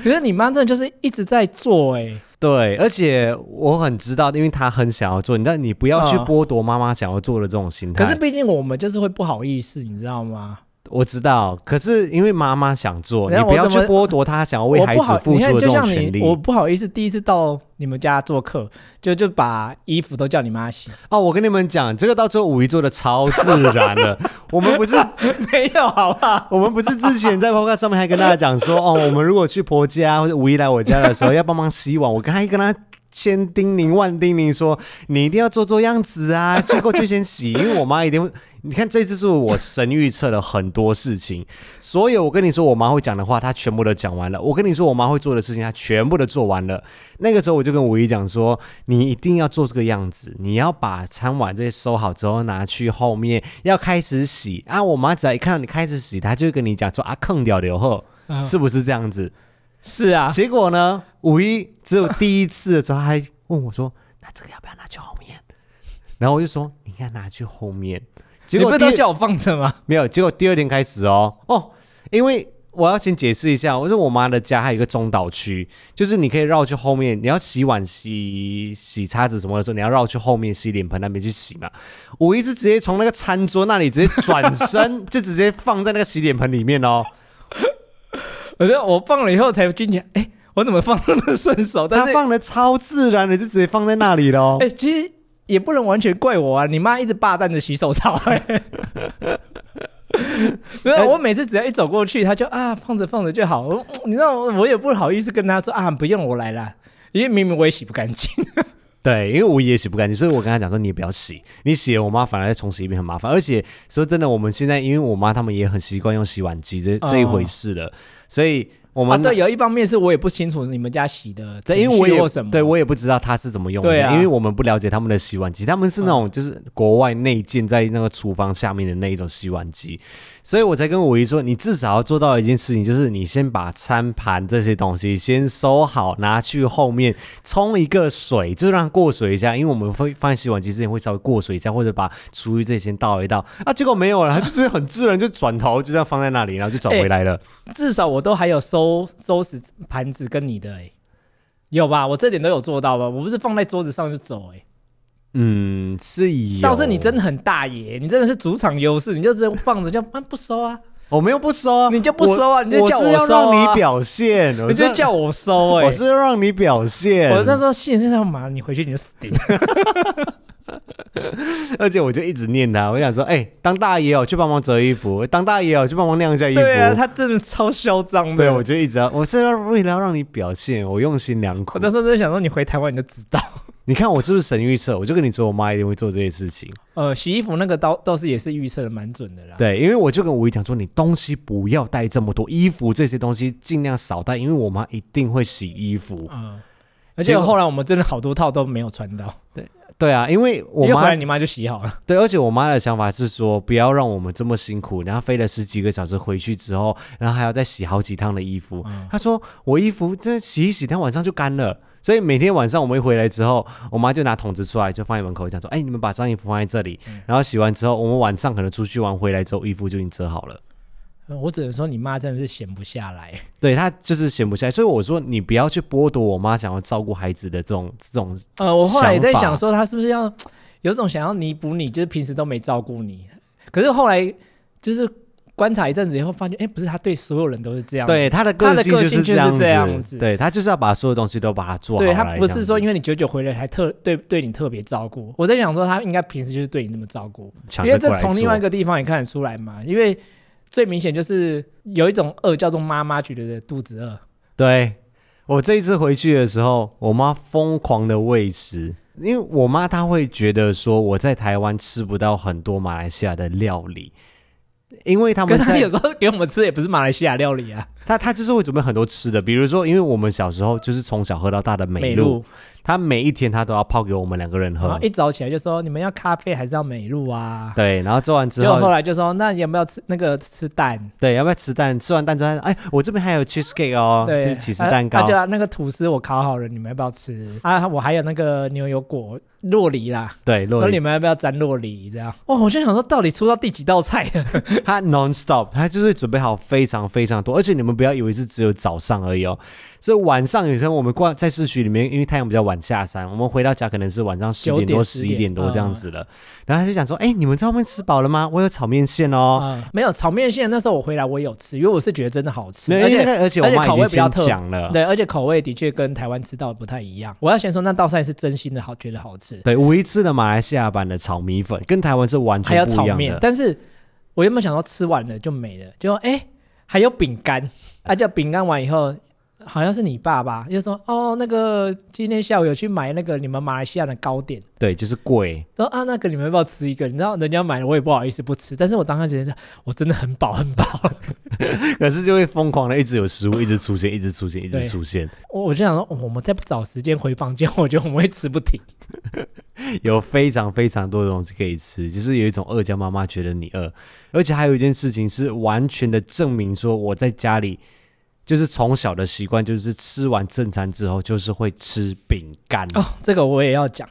可是你妈真的就是一直在做欸。对，而且我很知道，因为她很想要做，你知道，你不要去剥夺妈妈想要做的这种心态。可是毕竟我们就是会不好意思，你知道吗？我知道，可是因为妈妈想做，你不要去剥夺她想要为孩子付出的这种权利。我不好意思，第一次到你们家做客，就把衣服都叫你妈洗。哦，我跟你们讲，这个到最后五一做的超自然的。我们不是没有好吧？我们不是之前在 Podcast 上面还跟大家讲说，哦，我们如果去婆家或者五一来我家的时候要帮忙洗碗，我刚才跟她千叮咛万叮咛说，你一定要做做样子啊，结果就先洗。因为我妈一定会，你看这次是我神预测了很多事情，所有我跟你说我妈会讲的话她全部都讲完了，我跟你说我妈会做的事情她全部都做完了。那个时候我就跟五一讲说，你一定要做这个样子，你要把餐碗这些收好之后拿去后面要开始洗啊。我妈只要一看到你开始洗，她就会跟你讲说啊，坑掉流后是不是这样子？是啊。结果呢，五一只有第一次的时候，他还问我说：“那这个要不要拿去后面？”然后我就说：“你应该拿去后面。”结果你不是都叫我放着吗？没有。结果第2天开始哦，因为我要先解释一下，我说我妈的家还有一个中岛区，就是你可以绕去后面，你要洗碗、洗叉子什么的时候，你要绕去后面洗脸盆那边去洗嘛。五一是直接从那个餐桌那里直接转身，就直接放在那个洗脸盆里面哦。我放了以后才惊觉，哎，我怎么放那么顺手？但是他放的超自然的，就直接放在那里了哦。哎，其实也不能完全怪我啊，你妈一直霸占着洗手槽。没有，我每次只要一走过去，她就啊放着放着就好。你知道，我也不好意思跟她说啊，不用我来啦，因为明明我也洗不干净。对，因为我也洗不干净，所以我跟他讲说你不要洗，你洗了我妈反而再重洗一遍很麻烦。而且说真的，我们现在因为我妈他们也很习惯用洗碗机这一回事了，所以我们对，有一方面是我也不清楚你们家洗的程序或什么，对，我也不知道他是怎么用的，对啊，因为我们不了解他们的洗碗机，他们是那种就是国外内建在那个厨房下面的那一种洗碗机，所以我才跟五一说，你至少要做到一件事情，就是你先把餐盘这些东西先收好，拿去后面冲一个水，就让它过水一下，因为我们会放洗碗机之前会稍微过水一下，或者把厨余这些先倒一倒啊，结果没有了，他就直接很自然就转头就这样放在那里，然后就转回来了。至少我都还有收收拾盘子跟你的哎、欸，有吧？我这点都有做到吧？我不是放在桌子上就走哎、欸。嗯，是有。倒是你真的很大爷，你真的是主场优势，你就直接放着就不收啊。我没有不收啊，你就不收啊，你就叫我收啊。我是要让你表现，你就叫我收哎、欸。我是要让你表现。我那时候心里就想嘛，你回去你就死定了。而且我就一直念他，我想说，哎、欸，当大爷哦，去帮忙折衣服；当大爷哦，去帮忙晾一下衣服。对啊，他真的超嚣张的。对，我就一直要，我是要为了要让你表现，我用心良苦。我那时候真的想说，你回台湾你就知道。你看我是不是神预测？我就跟你说，我妈一定会做这些事情。洗衣服那个倒是也是预测的蛮准的啦。对，因为我就跟吴怡讲说，你东西不要带这么多，衣服这些东西尽量少带，因为我妈一定会洗衣服。嗯，而且后来我们真的好多套都没有穿到。对。对啊，因为我妈回来，你妈就洗好了。对，而且我妈的想法是说，不要让我们这么辛苦，然后飞了十几个小时回去之后，然后还要再洗好几趟的衣服。嗯、她说我衣服真的洗一洗，她晚上就干了。所以每天晚上我们一回来之后，我妈就拿桶子出来，就放在门口，讲说：“哎、欸，你们把脏衣服放在这里。嗯”然后洗完之后，我们晚上可能出去玩回来之后，衣服就已经折好了。我只能说你妈真的是闲不下来，对，她就是闲不下来，所以我说你不要去剥夺我妈想要照顾孩子的这种我后来也在想说她是不是要有种想要弥补你，就是平时都没照顾你，可是后来就是观察一阵子以后发现，哎、欸，不是，她对所有人都是这样子，对，她的个性就是这样 子，对，她就是要把所有东西都把它做好，对，她不是说因为你久久回来还对你特别照顾，我在想说她应该平时就是对你那么照顾，因为这从另外一个地方也看得出来嘛，因为。最明显就是有一种饿叫做妈妈觉得肚子饿。对，我这一次回去的时候，我妈疯狂的喂食，因为我妈她会觉得说我在台湾吃不到很多马来西亚的料理，因为他们在可是她有时候给我们吃也不是马来西亚料理啊，她就是会准备很多吃的，比如说因为我们小时候就是从小喝到大的美露，她每一天她都要泡给我们两个人喝，一早起来就说你们要咖啡还是要美露啊？对，然后做完之后，就后来就说那要不要吃那个吃蛋？对，要不要吃蛋？吃完蛋之后，哎，我这边还有 cheesecake 哦，就是起司蛋糕。对啊，那个吐司我烤好了，你们要不要吃？啊，我还有那个牛油果酪梨啦，对，酪梨，你们要不要沾酪梨？这样，哦，我就想说到底出到第几道菜了？她non stop， 她就是准备好非常非常多，而且你们不要以为是只有早上而已哦，这晚上有时候我们在市区里面，因为太阳比较晚。晚下山，我们回到家可能是晚上10点多、11点多这样子了。然后他就讲说：“哎、欸，你们在外面吃饱了吗？我有炒面线哦。”没有炒面线，那时候我回来我有吃，因为我是觉得真的好吃，而且我妈已经先讲了，对，而且口味的确跟台湾吃到的不太一样。我要先说那道菜是真心的好，觉得好吃。对，五一吃的马来西亚版的炒米粉跟台湾是完全不一样的。还有炒面，但是我原本想到吃完了就没了，就说：“哎、欸，还有饼干。”啊，叫饼干完以后。好像是你爸爸就说哦，那个今天下午有去买那个你们马来西亚的糕点，对，就是贵。说啊，那个你们要不要吃一个？你知道人家买了，我也不好意思不吃。但是我当时觉得我真的很饱很饱，可是就会疯狂的一直有食物一直出现。我就想说，我们再不找时间回房间，我觉得我们会吃不停。有非常非常多的东西可以吃，就是有一种饿叫妈妈觉得你饿，而且还有一件事情是完全的证明说我在家里。就是从小的习惯，就是吃完正餐之后，就是会吃饼干哦。这个我也要讲，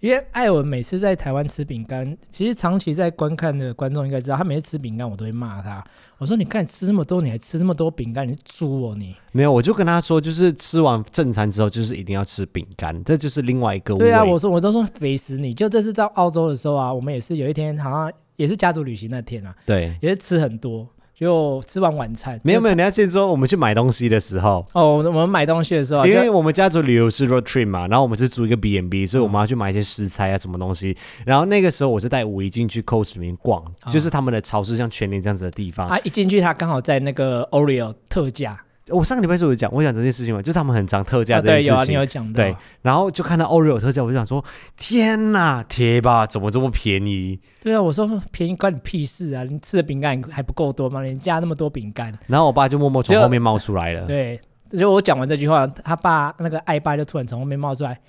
因为艾文每次在台湾吃饼干，其实长期在观看的观众应该知道，他每次吃饼干，我都会骂他。我说：“你看你吃这么多，你还吃这么多饼干，你是猪哦你！”没有，我就跟他说，就是吃完正餐之后，就是一定要吃饼干，这就是另外一个味。对啊，我都说肥死你！就这次到澳洲的时候啊，我们也是有一天好像也是家族旅行那天啊，对，也是吃很多。就吃完晚餐，没有，你要先说我们去买东西的时候哦，我们买东西的时候，因为我们家族旅游是 road trip 嘛，然后我们是住一个 B&B， 所以我们要去买一些食材啊什么东西。然后那个时候我是带五一进去 Coach 里面逛，就是他们的超市像全联这样子的地方啊，一进去他刚好在那个 Oreo 特价。我上个礼拜是有讲，我讲这件事情嘛，就是他们很常特价这件事情。对，有啊，你有讲到。对，然后就看到 Oreo 特价，我就想说，天哪，贴吧怎么这么便宜？对啊，我说便宜关你屁事啊！你吃的饼干还不够多吗？人家那么多饼干。然后我爸就默默从后面冒出来了。对，就我讲完这句话，他爸那个艾爸就突然从后面冒出来，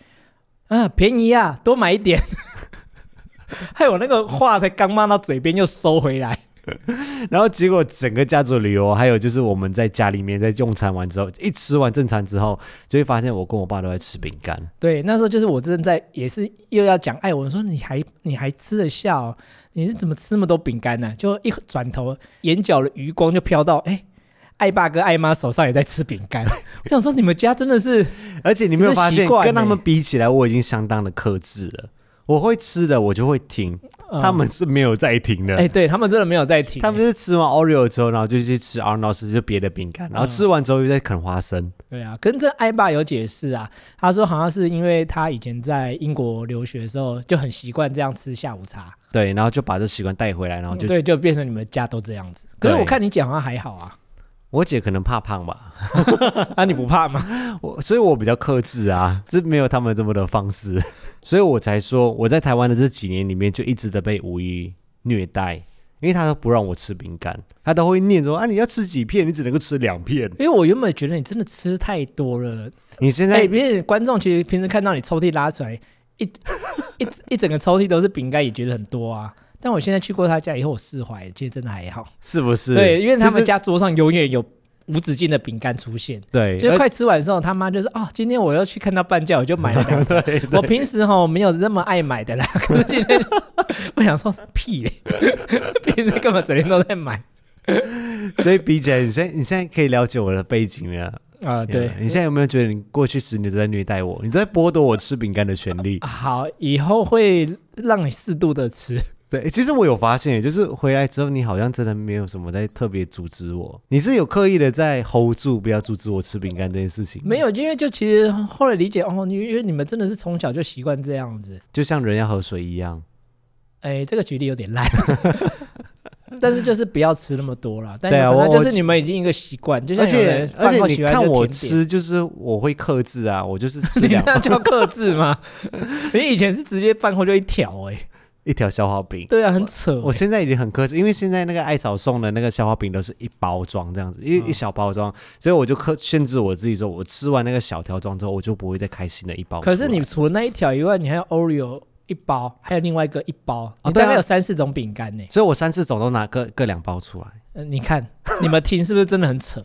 啊，便宜啊，多买一点。害我那个话才刚骂到嘴边，又收回来。然后结果整个家族旅游，还有就是我们在家里面在用餐完之后，一吃完正餐之后，就会发现我跟我爸都在吃饼干。对，那时候就是我正在也是又要讲艾文说你还吃得下哦？你是怎么吃那么多饼干呢、啊？就一转头，眼角的余光就飘到哎，艾爸跟艾妈手上也在吃饼干。我想说你们家真的是，而且你没有发现，跟他们比起来，我已经相当的克制了。我会吃的，我就会停。他们是没有在停的。哎、欸，对他们真的没有在停。他们是吃完 Oreo 之后，然后就去吃 Arnold's 就别的饼干，然后吃完之后又在啃花生。对啊，跟这艾爸有解释啊，他说好像是因为他以前在英国留学的时候就很习惯这样吃下午茶。对，然后就把这习惯带回来，然后就、对，就变成你们家都这样子。可是我看你姐好像还好啊。我姐可能怕胖吧，啊你不怕吗？所以我比较克制啊，这没有他们这么的方式，所以我才说我在台湾的这几年里面就一直的被五一虐待，因为他都不让我吃饼干，他都会念说啊你要吃几片，你只能够吃2片。因为我原本觉得你真的吃太多了，你现在观众其实平时看到你抽屉拉出来一整个抽屉都是饼干，也觉得很多啊。但我现在去过他家以后，我释怀，其实真的还好，是不是？对，因为他们家桌上永远有无止境的饼干出现，对，就是快吃完的时候，他妈就是哦，今天我要去看到半价，我就买了2个。对对我平时哈没有这么爱买的啦，可是今天我想说屁嘞，平时根本整天都在买，所以比起来，你现在可以了解我的背景了。啊，对，你现在有没有觉得你过去10年都在虐待我？你在剥夺我吃饼干的权利？好，以后会让你适度的吃。对，其实我有发现，就是回来之后，你好像真的没有什么在特别阻止我，你是有刻意的在 hold 住，不要阻止我吃饼干这件事情。没有，因为就其实后来理解哦，因为你们真的是从小就习惯这样子，就像人要喝水一样。哎，这个举例有点烂，但是就是不要吃那么多了。但可能就是你们已经一个习惯，就像而且你看我吃，就是我会克制啊，我就是吃2包。你那叫克制吗？你以前是直接饭后就1条哎。1条消化饼，对啊，很扯、欸。我现在已经很克制，因为现在那个艾草送的那个消化饼都是1包装这样子，一小包装，所以我就限制我自己说，我吃完那个小条装之后，我就不会再开新的1包。可是你除了那1条以外，你还有 Oreo 1包，还有另外一个1包，你大概有3、4种饼干呢。所以我3、4种都拿各2包出来。你看你们听是不是真的很扯？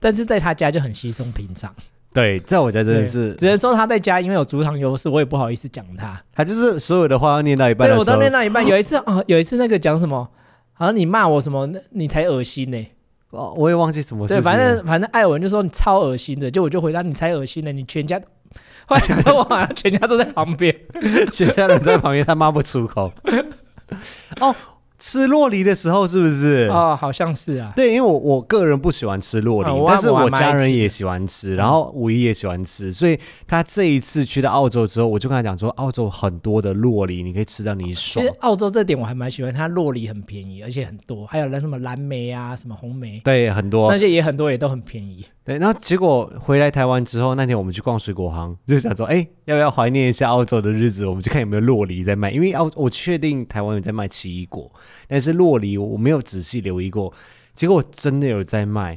但是在他家就很稀松平常。对，在我家真的是，只能说他在家因为有主场优势，我也不好意思讲他。他就是所有的话要念到一半的时候，对，我都念到一半。有一次那个讲什么，好像你骂我什么，你才恶心呢、欸。哦，我也忘记什么事情。对，反正艾文就说你超恶心的，就我就回答你才恶心呢，你全家。后来你说我好像全家都在旁边，全家人在旁边，他骂不出口。哦。吃酪梨的时候是不是？哦，好像是啊。对，因为我个人不喜欢吃酪梨，但是我家人也喜欢吃，然后五一也喜欢吃，所以他这一次去到澳洲之后，我就跟他讲说，澳洲很多的酪梨，你可以吃到你爽。其实澳洲这点我还蛮喜欢，它酪梨很便宜，而且很多，还有那什么蓝莓啊，什么红莓，对，很多，那些也很多，也都很便宜。对，然后结果回来台湾之后，那天我们去逛水果行，就想说，哎，要不要怀念一下澳洲的日子？我们去看有没有酪梨在卖，因为我确定台湾有在卖奇异果。但是酪梨我没有仔细留意过，结果真的有在卖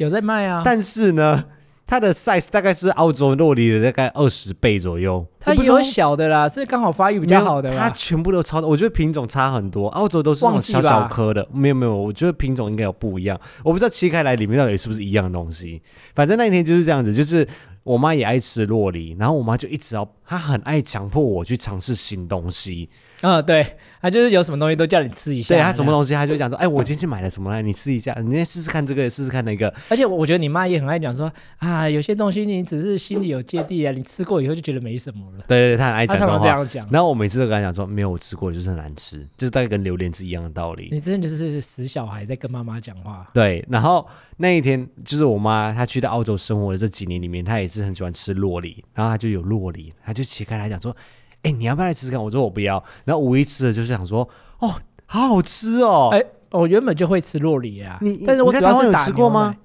啊！但是呢，它的 size 大概是澳洲酪梨的大概20倍左右。它也有小的啦，是刚好发育比较好的啦。它全部都超，我觉得品种差很多。澳洲都是那种小小颗的，没有，我觉得品种应该有不一样。我不知道切开来里面到底是不是一样的东西。反正那一天就是这样子，就是我妈也爱吃酪梨，然后我妈就一直她很爱强迫我去尝试新东西。对，他就是有什么东西都叫你吃一下。对，他什么东西他就讲说，哎，我今天买了什么来，你吃一下，你先试试看这个，试试看那个。而且我觉得你妈也很爱讲说，啊，有些东西你只是心里有芥蒂啊，你吃过以后就觉得没什么了。对，他很爱讲这种话。这样讲。然后我每次都跟他讲说，没有，我吃过就是很难吃，就是大概跟榴莲是一样的道理。你真的就是死小孩在跟妈妈讲话。对，然后那一天就是我妈她去到澳洲生活的这几年里面，她也是很喜欢吃酪梨，然后她就有酪梨，她就切开来讲说。哎，你要不要来吃吃看？我说我不要。然后五一吃的就是想说，哦，好好吃哦！哎，我原本就会吃酪梨啊，但是我主要是打牛奶。你在台湾有吃过吗？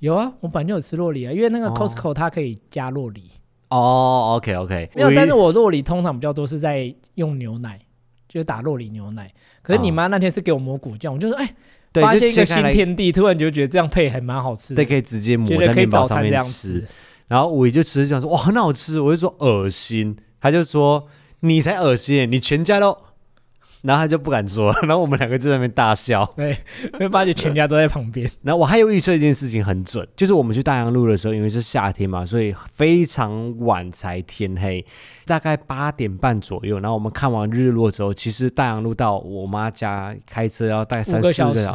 有啊，我本来就有吃酪梨啊，因为那个 Costco 它可以加酪梨。哦 ，OK， 没有，但是我酪梨通常比较多是在用牛奶，就是打酪梨牛奶。可是你妈那天是给我抹果酱，我就说，哎，发现一个新天地，突然就觉得这样配还蛮好吃的，对，可以直接抹在面包上面吃。然后五一就吃，就想说哇，很好吃，我就说恶心。他就说你才恶心，你全家都，然后他就不敢说，然后我们2个就在那边大笑，对，会发觉全家都在旁边。然后我还有预测一件事情很准，就是我们去大洋路的时候，因为是夏天嘛，所以非常晚才天黑，大概8点半左右。然后我们看完日落之后，其实大洋路到我妈家开车要大概3、4个小时，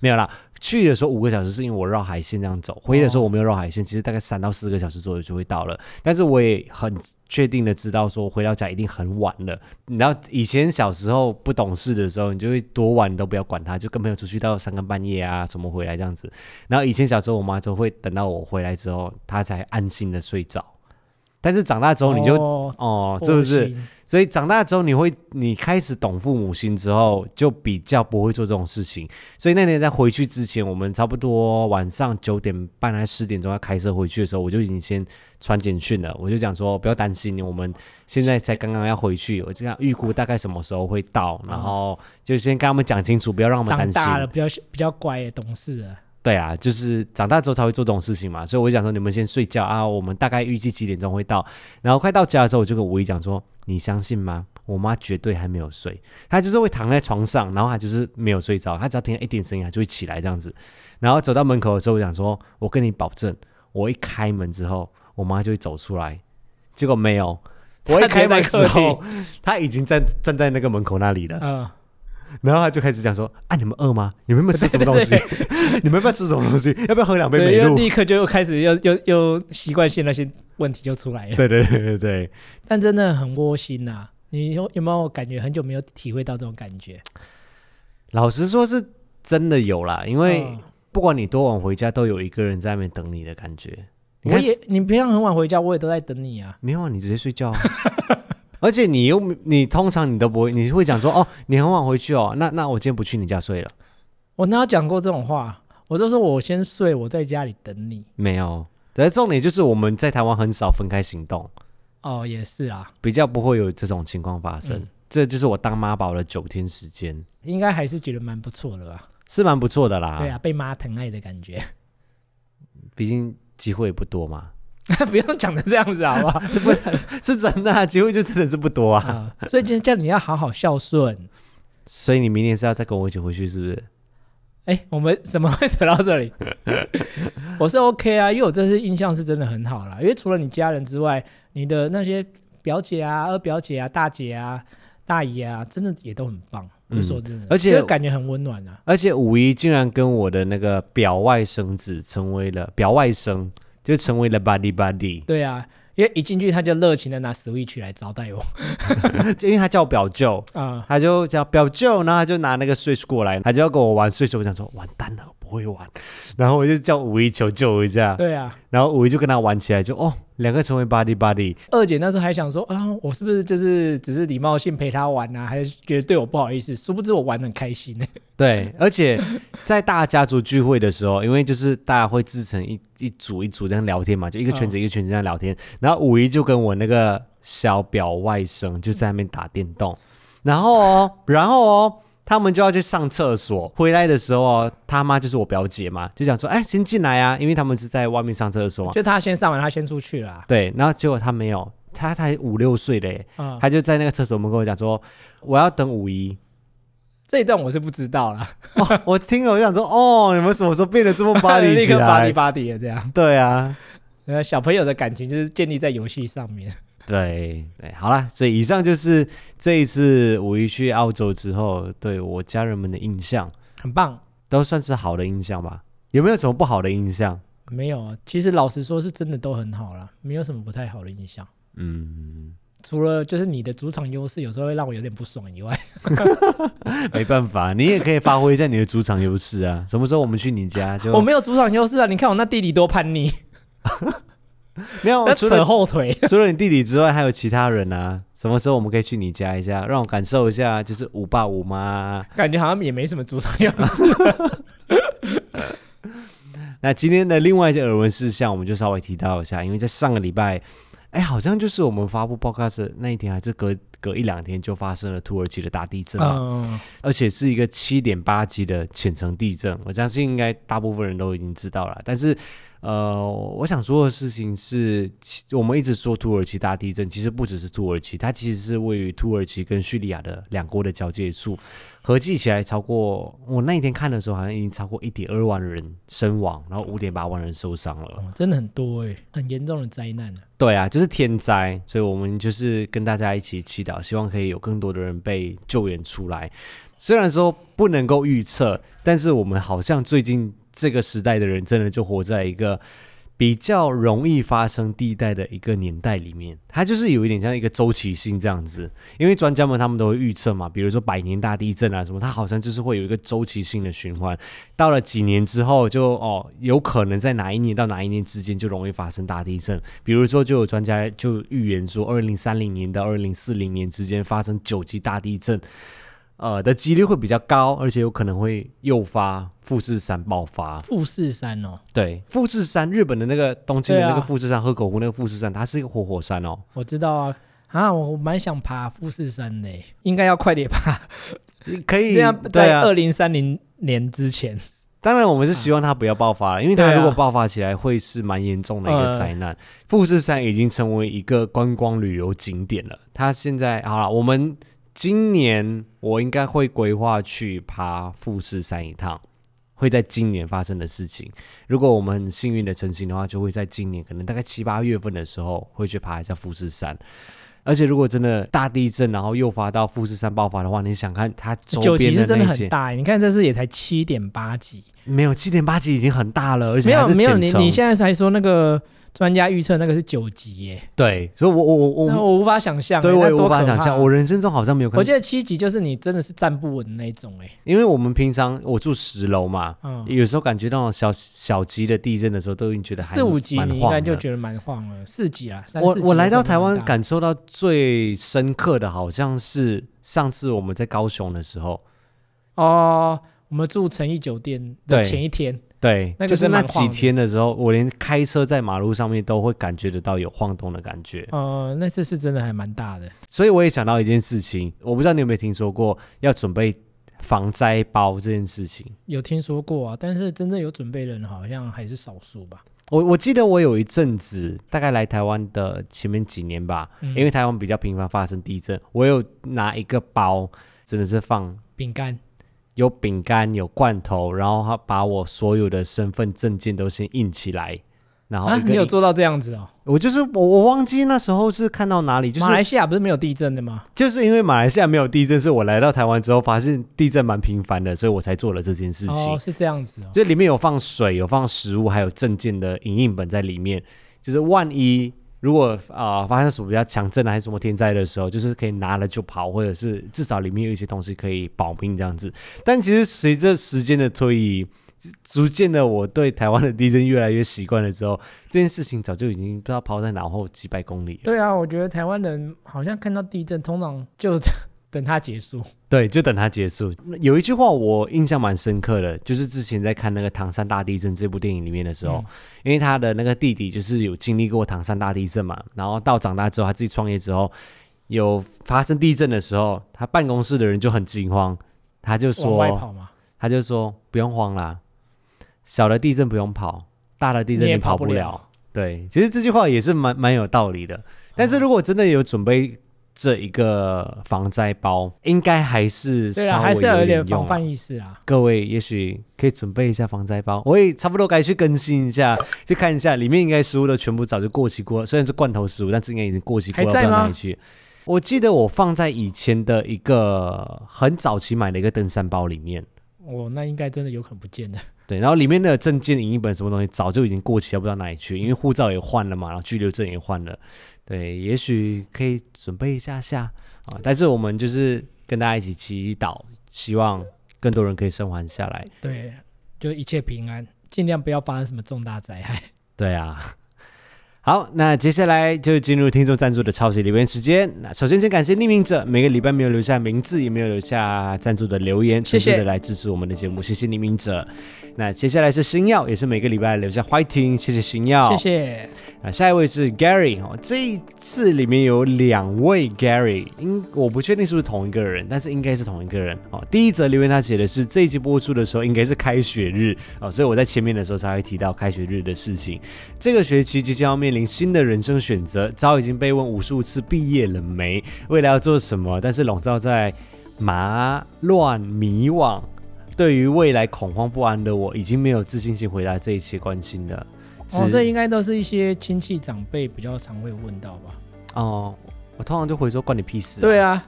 没有啦，去的时候5个小时是因为我绕海线这样走，回的时候我没有绕海线，其实大概3到4个小时左右就会到了。但是我也很确定的知道说回到家一定很晚了。你知道以前小时候不懂事的时候，你就会多晚你都不要管它，就跟朋友出去到3更半夜啊什么回来这样子。然后以前小时候我妈就会等到我回来之后，她才安心的睡着。但是长大之后你就哦是不是？所以长大之后你开始懂父母心之后，就比较不会做这种事情。所以那年在回去之前，我们差不多晚上9点半还10点钟要开车回去的时候，我就已经先传简讯了，我就讲说不要担心，我们现在才刚刚要回去，我就想预估大概什么时候会到，然后就先跟他们讲清楚，不要让我们担心。长大了比较乖的懂事了。对啊，就是长大之后才会做这种事情嘛，所以我就讲说你们先睡觉啊，我们大概预计几点钟会到。然后快到家的时候，我就跟吴一讲说，你相信吗？我妈绝对还没有睡，她就是会躺在床上，然后她就是没有睡着，她只要听到一点声音，她就会起来这样子。然后走到门口的时候，我讲说，我跟你保证，我一开门之后，我妈就会走出来。结果没有，我一开门之后，她已经站在那个门口那里了。嗯，然后他就开始讲说：“啊，你们饿吗？你们有没有吃什么东西？对对对你们要不要吃什么东西？要不要喝2杯美露？”立刻就又开始又习惯性那些问题就出来了。对对对对对。但真的很窝心呐、啊！你有没有感觉很久没有体会到这种感觉？老实说，是真的有啦，因为不管你多晚回家，都有一个人在那边等你的感觉。你平常很晚回家，我也都在等你啊。没有啊，你直接睡觉、啊。而且你通常你都不会，你会讲说哦，你很晚回去哦，那我今天不去你家睡了。我哪有讲过这种话？我都说我先睡，我在家里等你。没有，但是重点就是我们在台湾很少分开行动。哦，也是啊，比较不会有这种情况发生。这就是我当妈宝的9天时间，应该还是觉得蛮不错的吧？是蛮不错的啦。对啊，被妈疼爱的感觉。毕竟机会也不多嘛。不用讲的这样子好不好？是真的、啊，机会就真的是不多啊。所以今天叫你要好好孝顺。所以你明天是要再跟我一起回去，是不是？哎，我们怎么会扯到这里？我是 OK 啊，因为我这次印象是真的很好啦。因为除了你家人之外，你的那些表姐啊、二表姐啊、大姐啊、大姨啊，真的也都很棒。我说真的，而且感觉很温暖啊。而且五一竟然跟我的那个表外甥子成为了表外甥。就成为了 Body 对啊，因为一进去他就热情的拿 Switch 来招待我，因为他叫我表舅啊，他就叫表舅，然后他就拿那个 Switch 过来，他就要跟我玩 Switch， 我想说完蛋了，我不会玩，然后我就叫五一求救一下，对啊，然后五一就跟他玩起来，就哦，2个成为 Body。二姐那时候还想说啊，我是不是就是只是礼貌性陪他玩啊，还是觉得对我不好意思，殊不知我玩得很开心呢、欸。对，而且在大家族聚会的时候，因为就是大家会制成一组这样聊天嘛，就一个圈子一个圈子这样聊天。然后五一就跟我那个小表外甥就在那边打电动，然后他们就要去上厕所，回来的时候、哦、他妈就是我表姐嘛，就讲说哎先进来啊，因为他们是在外面上厕所嘛，就他先上完他先出去啦。对，然后结果他没有，他才5、6岁嘞、嗯，他就在那个厕所门口讲说我要等五一。这一段我是不知道啦、哦，我听了我想说，哦，你们什么时候变得这么 body 起来？立刻 body 的这样。对啊，小朋友的感情就是建立在游戏上面。对对，好啦，所以以上就是这一次五一去澳洲之后对我家人们的印象，很棒，都算是好的印象吧？有没有什么不好的印象？没有，其实老实说是真的都很好啦，没有什么不太好的印象。嗯。除了就是你的主场优势有时候会让我有点不爽以外没办法，你也可以发挥一下你的主场优势啊。什么时候我们去你家就我没有主场优势啊，你看我那弟弟多叛逆没有扯后腿除了你弟弟之外还有其他人啊，什么时候我们可以去你家一下，让我感受一下就是五爸五妈，感觉好像也没什么主场优势那今天的另外一件耳闻事项我们就稍微提到一下，因为在上个礼拜哎，好像就是我们发布 podcast 那一天，还是隔1、2天就发生了土耳其的大地震嘛，而且是一个7.8级的浅层地震。我相信应该大部分人都已经知道了，但是我想说的事情是，我们一直说土耳其大地震，其实不只是土耳其，它其实是位于土耳其跟叙利亚的2国的交界处，合计起来超过我那一天看的时候，好像已经超过1.2万人身亡，然后5.8万人受伤了、哦，真的很多哎、欸，很严重的灾难啊。对啊，就是天灾，所以我们就是跟大家一起祈祷，希望可以有更多的人被救援出来。虽然说不能够预测，但是我们好像最近这个时代的人真的就活在一个比较容易发生地带的一个年代里面，它就是有一点像一个周期性这样子，因为专家们他们都会预测嘛，比如说100年大地震啊什么，它好像就是会有一个周期性的循环，到了几年之后就有可能在哪一年到哪一年之间就容易发生大地震，比如说就有专家就预言说2030年到2040年之间发生9级大地震，的几率会比较高，而且有可能会诱发富士山爆发。富士山哦，对，富士山，日本的那个东京的那个富士山，河口湖那个富士山，它是一个活火山哦。我知道啊，我蛮想爬富士山的，应该要快点爬，可以这样在2030年之前。当然我们是希望它不要爆发了，因为它如果爆发起来会是蛮严重的一个灾难。富士山已经成为一个观光旅游景点了，它现在好了，我们今年我应该会规划去爬富士山一趟，会在今年发生的事情。如果我们很幸运的成行的话，就会在今年可能大概7、8月份的时候会去爬一下富士山。而且如果真的大地震，然后诱发到富士山爆发的话，你想看它周边的那些，9级是真的很大。你看这次也才 7.8 级，没有 7.8 级已经很大了，而且还是浅层。你现在才说那个专家预测那个是9级耶，对，所以我无法想象，对，我也无法想象，我人生中好像没有看过。我记得7级就是你真的是站不稳的那种哎，因为我们平常我住10楼嘛，有时候感觉到小级的地震的时候，都已经觉得还蛮晃的。4、5级你应该就觉得蛮晃了，4级啦，3、4级。我来到台湾感受到最深刻的好像是上次我们在高雄的时候，我们住诚毅酒店的前一天。对，就是那几天的时候，我连开车在马路上面都会感觉得到有晃动的感觉。那次是真的还蛮大的。所以我也想到一件事情，我不知道你有没有听说过要准备防灾包这件事情。有听说过啊，但是真正有准备的人好像还是少数吧。我记得我有一阵子，大概来台湾的前面几年吧，因为台湾比较频繁发生地震，我有拿一个包，真的是放饼干。有饼干，有罐头，然后他把我所有的身份证件都先印起来，然后你有做到这样子哦？我忘记那时候是看到哪里，就是马来西亚不是没有地震的吗？就是因为马来西亚没有地震，所以我来到台湾之后发现地震蛮频繁的，所以我才做了这件事情。是这样子哦，就里面有放水，有放食物，还有证件的影印本在里面，就是万一如果发生什么比较强震还是什么天灾的时候，就是可以拿了就跑，或者是至少里面有一些东西可以保命这样子。但其实随着时间的推移，逐渐的我对台湾的地震越来越习惯了之后，这件事情早就已经不知道抛在脑后几百公里了。对啊，我觉得台湾人好像看到地震通常就等它结束。对，就等它结束。有一句话我印象蛮深刻的，就是之前在看那个《唐山大地震》这部电影里面的时候，因为他的那个弟弟就是有经历过唐山大地震嘛，然后到长大之后他自己创业之后，有发生地震的时候，他办公室的人就很惊慌，他就说往外跑嘛，他就说不用慌啦，小的地震不用跑，大的地震你跑不了。对，其实这句话也是蛮有道理的。但是如果真的有准备这一个防灾包，应该还是稍微还是要有点防范意识啦。各位也许可以准备一下防灾包，我也差不多该去更新一下，去看一下里面应该食物的全部早就过期过了，虽然是罐头食物，但是应该已经过期过了，不知道哪里去。我记得我放在以前的一个很早期买的一个登山包里面，那应该真的有可能不见了。对，然后里面的证件、影印本什么东西早就已经过期了，不知道哪里去，因为护照也换了嘛，然后居留证也换了。对，也许可以准备一下啊，但是我们就是跟大家一起祈祷，希望更多人可以生还下来。对，就一切平安，尽量不要发生什么重大灾害。对啊，好，那接下来就进入听众赞助的抄袭留言时间。那首先先感谢匿名者，每个礼拜没有留下名字，也没有留下赞助的留言，谢谢的来支持我们的节目，谢谢匿名者。那接下来是星耀，也是每个礼拜留下Fighting，谢谢星耀，谢谢。下一位是 Gary， 这一次里面有2位 Gary， 我不确定是不是同一个人，但是应该是同一个人。第一则留言他写的是这一集播出的时候应该是开学日，所以我在前面的时候才会提到开学日的事情。这个学期即将要面临新的人生选择，早已经被问无数次毕业了没，未来要做什么，但是笼罩在麻乱迷惘，对于未来恐慌不安的我已经没有自信心回答这一切关心了。这应该都是一些亲戚长辈比较常会问到吧？我通常就回说关你屁事。对啊，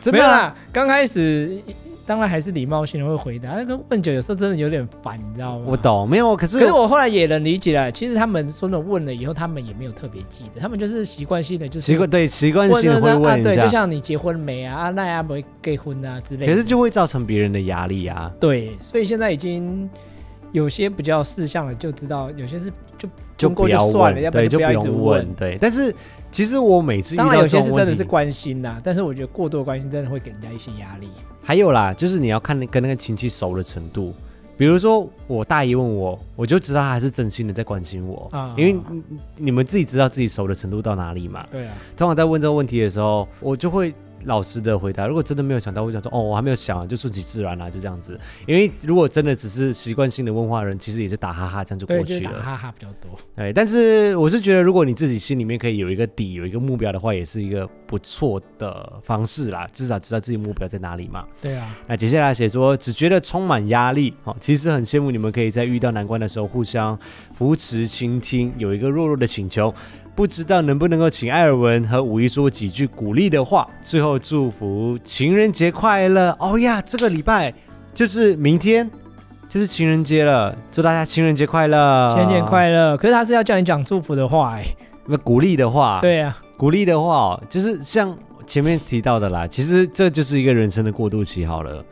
真的啦，刚开始当然还是礼貌性的会回答。那个问久有时候真的有点烦，你知道吗？我懂，没有，可是我后来也能理解了。其实他们真的问了以后，他们也没有特别记得，他们就是习惯性的就是习惯性的会问一下、啊，对，就像你结婚没啊，啊那也没结婚啊之类的。可是就会造成别人的压力啊。对，所以现在已经有些比较事项了，就知道有些是就不要算了，要不然就不要一直问。对，但是。其实我每次遇到这种问题，当然有些是真的是关心啦，但是我觉得过多的关心真的会给人家一些压力。还有啦，就是你要看跟那个亲戚熟的程度。比如说我大姨问我，我就知道他还是真心的在关心我，啊、因为你们自己知道自己熟的程度到哪里嘛。对啊。通常在问这个问题的时候，我就会老实的回答。如果真的没有想到，我讲说哦，我还没有想、啊，就顺其自然啦、啊，就这样子。因为如果真的只是习惯性的问话的人，其实也是打哈哈这样就过去了。对，就是、打哈哈比较多。对，但是我是觉得，如果你自己心里面可以有一个底，有一个目标的话，也是一个不错的方式啦。至少知道自己目标在哪里嘛。对啊。那接下来写说，只觉得充满压力。哦，其实很羡慕你们可以在遇到难关的时候互相扶持、倾听，有一个弱弱的请求。不知道能不能够请艾尔文和五一说几句鼓励的话。最后祝福情人节快乐！哦呀，这个礼拜就是明天就是情人节了，祝大家情人节快乐！情人节快乐！可是他是要叫你讲祝福的话哎、欸，那鼓励的话。对啊，鼓励的话、哦、就是像前面提到的啦，其实这就是一个人生的过渡期好了。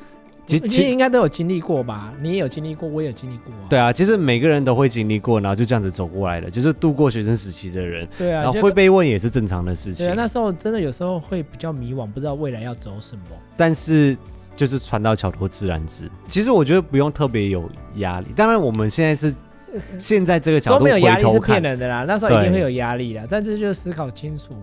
其实应该都有经历过吧，你也有经历过，我也有经历过、啊。对啊，其实每个人都会经历过，然后就这样子走过来的，就是度过学生时期的人。对啊，然后会被问也是正常的事情。对啊，那时候真的有时候会比较迷惘，不知道未来要走什么。但是就是船到桥头自然直，其实我觉得不用特别有压力。当然我们现在是。现在这个角度回头看，说没有压力是骗人的啦，那时候一定会有压力的，但是就思考清楚。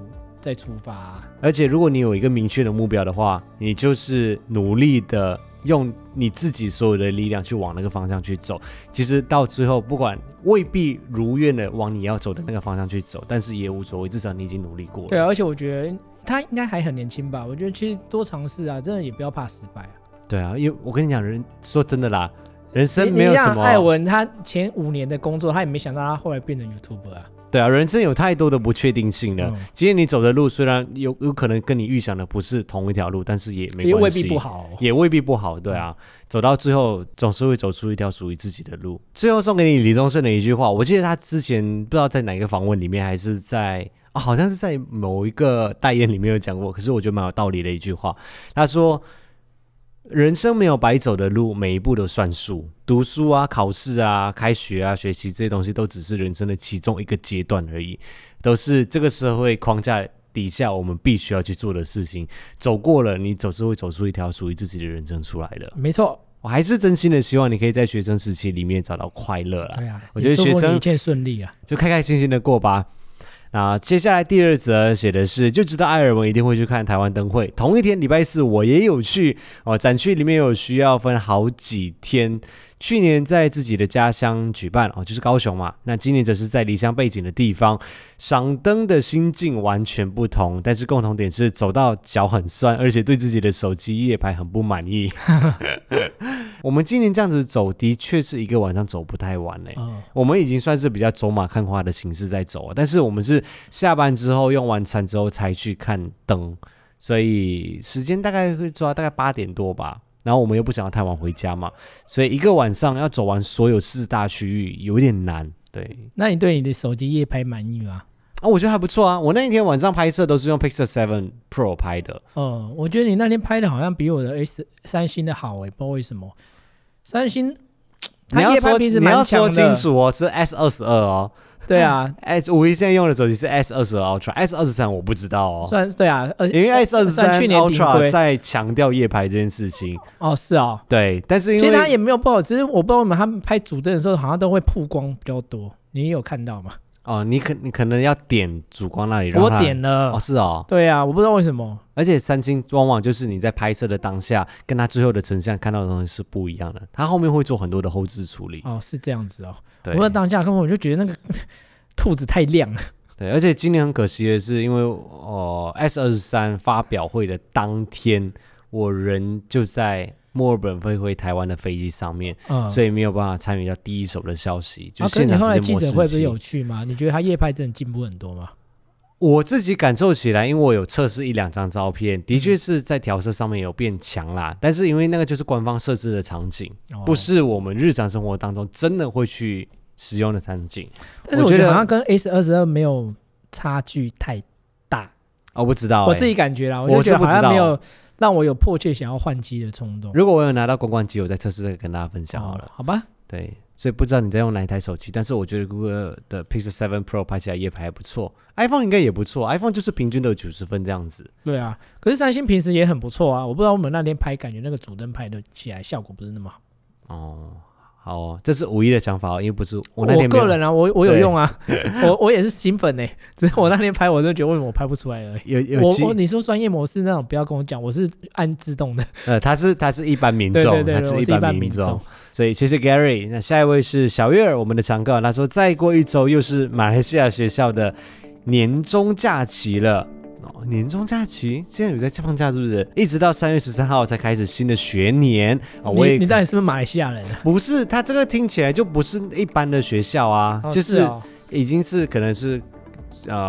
再出发、啊，而且如果你有一个明确的目标的话，你就是努力的用你自己所有的力量去往那个方向去走。其实到最后，不管未必如愿的往你要走的那个方向去走，但是也无所谓，至少你已经努力过了。对、啊，而且我觉得他应该还很年轻吧，我觉得其实多尝试啊，真的也不要怕失败啊。对啊，因为我跟你讲，说真的啦，人生没有什么。你像艾文，他前5年的工作，他也没想到他后来变成 YouTuber 啊。对啊，人生有太多的不确定性了。今天你走的路虽然有可能跟你预想的不是同一条路，但是也没关系，也未必不好，对啊，走到最后总是会走出一条属于自己的路。最后送给你李宗盛的一句话，我记得他之前不知道在哪个访问里面，还是在、哦、好像是在某一个代言里面有讲过，可是我觉得蛮有道理的一句话。他说，人生没有白走的路，每一步都算数。读书啊，考试啊，开学啊，学习这些东西都只是人生的其中一个阶段而已，都是这个社会框架底下我们必须要去做的事情。走过了，你总是会走出一条属于自己的人生出来的。没错，我还是真心的希望你可以在学生时期里面找到快乐啦。对啊，我觉得学生一切顺利啊，就开开心心的过吧。那接下来第2则写的是，就知道艾尔文一定会去看台湾灯会。同一天礼拜4我也有去哦，展区里面有需要分好几天。去年在自己的家乡举办哦，就是高雄嘛。那今年则是在离乡背景的地方，赏灯的心境完全不同，但是共同点是走到脚很酸，而且对自己的手机夜排很不满意。我们今年这样子走，的确是一个晚上走不太完嘞、欸哦。我们已经算是比较走马看花的形式在走，但是我们是下班之后用完餐之后才去看灯，所以时间大概会抓大概8点多吧。然后我们又不想要太晚回家嘛，所以一个晚上要走完所有4大区域有点难。对，那你对你的手机夜拍满意吗？啊，我觉得还不错啊。我那一天晚上拍摄都是用 Pixel 7 Pro 拍的。哦，我觉得你那天拍的好像比我的 三星的好哎、欸，不知道为什么。三星，它夜拍平时蛮强的。你要说清楚哦，是 S22 哦。对啊，五一现在用的手机是 S22 Ultra，S23 我不知道哦。算对啊，因为 S23 Ultra 在强调夜拍这件事情。哦，是哦。对，但是因为其实它也没有不好，只是我不知道为什么他们拍主灯的时候好像都会曝光比较多，你有看到吗？哦，你可能要点主光那里让它。我点了。哦，是哦。对啊，我不知道为什么。而且三星往往就是你在拍摄的当下，跟它最后的成像看到的东西是不一样的。它后面会做很多的后置处理。哦，是这样子哦。对。我在当下看，我就觉得那个兔子太亮了。对，而且今年很可惜的是，因为S23 发表会的当天，我人就在墨尔本飞回台湾的飞机上面、嗯，所以没有办法参与到第一手的消息。就现场直接、啊、可是你后来记者会不是有去吗？你觉得他夜拍真的进步很多吗？我自己感受起来，因为我有测试一两张照片，的确是在调色上面有变强啦。但是因为那个就是官方设置的场景，不是我们日常生活当中真的会去使用的场景。但是我觉得好像跟 S22 没有差距太大。哦，不知道、欸，我自己感觉啦，我就觉得好像没有让我有迫切想要换机的冲动。如果我有拿到公关机，我在测试再跟大家分享好了。好吧。对。所以不知道你在用哪一台手机，但是我觉得 Google 的 Pixel 7 Pro 拍起来也还不错 ，iPhone 应该也不错 ，iPhone 就是平均都有90分这样子。对啊，可是三星平时也很不错啊，我不知道我们那天拍，感觉那个主灯拍的起来效果不是那么好。哦，好哦，这是无意的想法哦，因为不是我那天没有。我个人啊，我有用啊，我也是新粉哎、欸，只是我那天拍，我就觉得为什么我拍不出来而已。有你说专业模式那种，不要跟我讲，我是按自动的。他是一般民众，对对对对，他是一般民众。所以谢谢 Gary。那下一位是小月儿，我们的常客，他说再过一周又是马来西亚学校的年终假期了。哦，年终假期现在有在放假是不是？一直到3月13号才开始新的学年。哦，你到底是不是马来西亚人啊？不是，他这个听起来就不是一般的学校啊，哦、就是已经是可能是。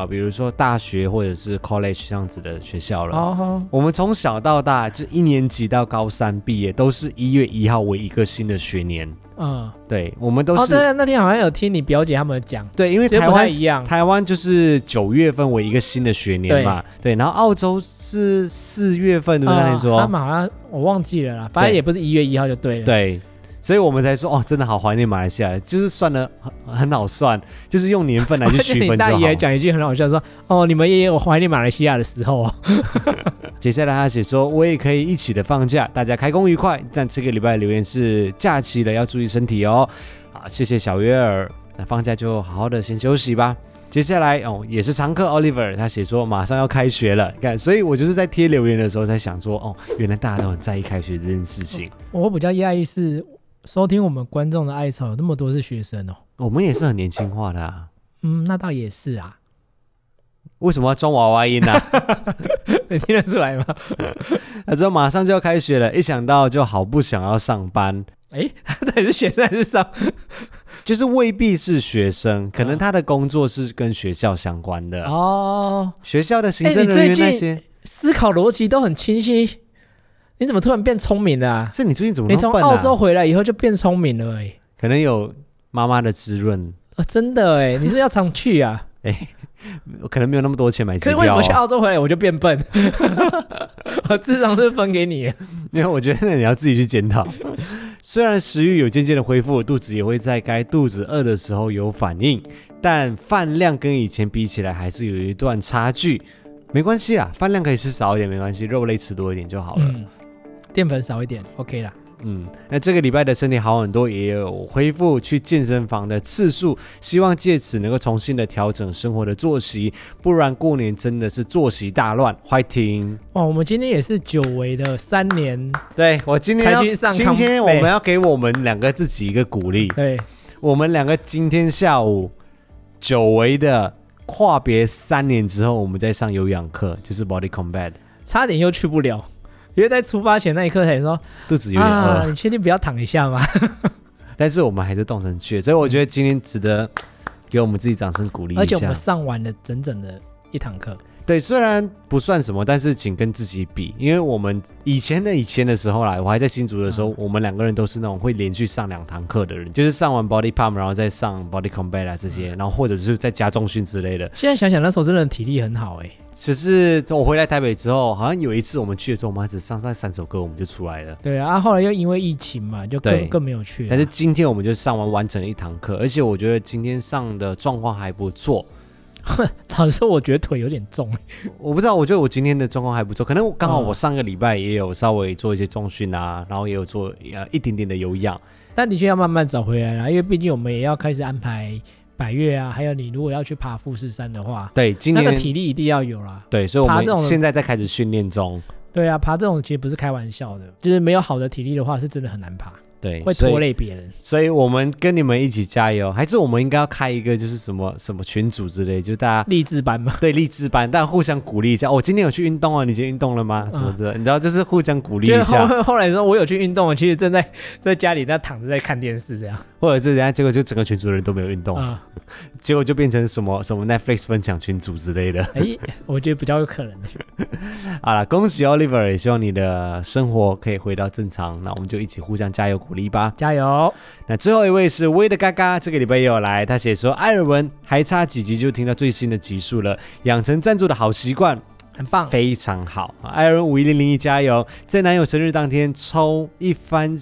比如说大学或者是 college 这样子的学校了。Oh. 我们从小到大，就1年级到高3毕业，都是1月1号为一个新的学年。嗯，对，我们都是。哦，对，那天好像有听你表姐他们讲。对，因为台湾就是9月份为一个新的学年嘛。对，然后澳洲是4月份，对不对？那天说他们好像我忘记了啦，反正也不是1月1号就对了。对。所以我们才说哦，真的好怀念马来西亚，就是算了很好算，就是用年份来去区分就好。你大爷讲一句很好笑，说哦，你们也有怀念马来西亚的时候哦。接下来他写说，我也可以一起的放假，大家开工愉快。但这个礼拜的留言是假期了，要注意身体哦。啊，谢谢小月儿，那放假就好好的先休息吧。接下来哦，也是常客 Oliver， 他写说马上要开学了，你看，所以我就是在贴留言的时候才想说，哦，原来大家都很在意开学这件事情。我比较讶异是。收听我们观众的爱巢有那么多是学生哦，我们也是很年轻化的啊。嗯，那倒也是啊。为什么要装娃娃音啊？你听得出来吗？他说马上就要开学了，一想到就好不想要上班。哎，他到底是学生还是上？就是未必是学生，可能他的工作是跟学校相关的哦。学校的行政人员那些思考逻辑都很清晰。你怎么突然变聪明了啊？是你最近怎么那么笨啊？你从澳洲回来以后就变聪明了哎、欸。可能有妈妈的滋润哦，真的哎、欸，你是不是要常去啊？哎、欸，我可能没有那么多钱买机票、哦。可是为什么去澳洲回来我就变笨？我智商是分给你，因为我觉得你要自己去检讨。虽然食欲有渐渐的恢复，肚子也会在该肚子饿的时候有反应，但饭量跟以前比起来还是有一段差距。没关系啦，饭量可以吃少一点，没关系，肉类吃多一点就好了。嗯，淀粉少一点 OK 啦。嗯，那这个礼拜的身体好很多，也有恢复去健身房的次数，希望借此能够重新的调整生活的作息，不然过年真的是作息大乱。Fighting！ 哇，我们今天也是久违的3年，对我今天我们要给我们两个自己一个鼓励，对我们两个今天下午久违的跨别3年之后，我们再上有氧课，就是 Body Combat， 差点又去不了。因为在出发前那一刻才说肚子有点饿、啊，你确定不要躺一下吗？但是我们还是动身去，所以我觉得今天值得给我们自己掌声鼓励一下。而且我们上完了整整的1堂课，对，虽然不算什么，但是请跟自己比，因为我们以前的时候啦，我还在新竹的时候，我们两个人都是那种会连续上2堂课的人，就是上完 Body Pump， 然后再上 Body Combat 啊这些，然后或者是在加重训之类的。现在想想那时候真的体力很好哎、欸。只是我回来台北之后，好像有一次我们去的时候，我们只上3首歌，我们就出来了。对啊，后来又因为疫情嘛，就更没有去了。但是今天我们就上完整了1堂课，而且我觉得今天上的状况还不错。老实说，我觉得腿有点重。我不知道，我觉得我今天的状况还不错，可能刚好我上个礼拜也有稍微做一些重训啊，然后也有做一点点的有氧，但的确要慢慢找回来啦，因为毕竟我们也要开始安排。100月啊，还有你如果要去爬富士山的话，对，今年那个体力一定要有啦。对，所以我们现在在开始训练中。对啊，爬这种其实不是开玩笑的，就是没有好的体力的话，是真的很难爬。对，会拖累别人。所以我们跟你们一起加油，还是我们应该要开一个就是什么群组之类，就是大家励志班嘛。对，励志班，大家互相鼓励一下。我、哦、今天有去运动啊，你今天运动了吗？什么之类，你知道，就是互相鼓励一下。后来说我有去运动，其实正在家里那躺着在看电视这样，或者是人家结果就整个群组的人都没有运动，结果就变成什么 Netflix 分享群组之类的。哎，我觉得比较有可能。好了，恭喜 Oliver， 也希望你的生活可以回到正常。那我们就一起互相加油鼓励吧，加油！那最后一位是威的嘎嘎，这个礼拜也有来，他写说艾尔文还差几集就听到最新的集数了，养成赞助的好习惯。很棒，非常好！艾伦51001加油，在男友生日当天抽一番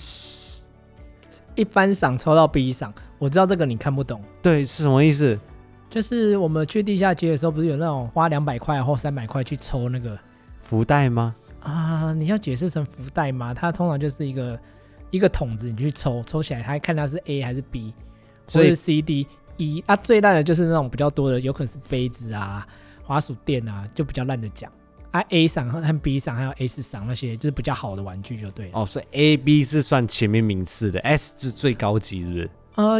赏，抽到 B 赏。我知道这个你看不懂，对，是什么意思？就是我们去地下街的时候，不是有那种花200块或300块去抽那个福袋吗？啊，你要解释成福袋吗？它通常就是一个桶子，你去抽，抽起来它看它是 A 还是 B， 或是 C、D、E。啊，最烂的就是那种比较多的，有可能是杯子啊。滑鼠垫啊，就比较烂的讲啊 ，A 赏和 B 赏还有 S 赏那些，就是比较好的玩具就对了。哦，所以 A、B 是算前面名次的 ，S 是最高级，是不是？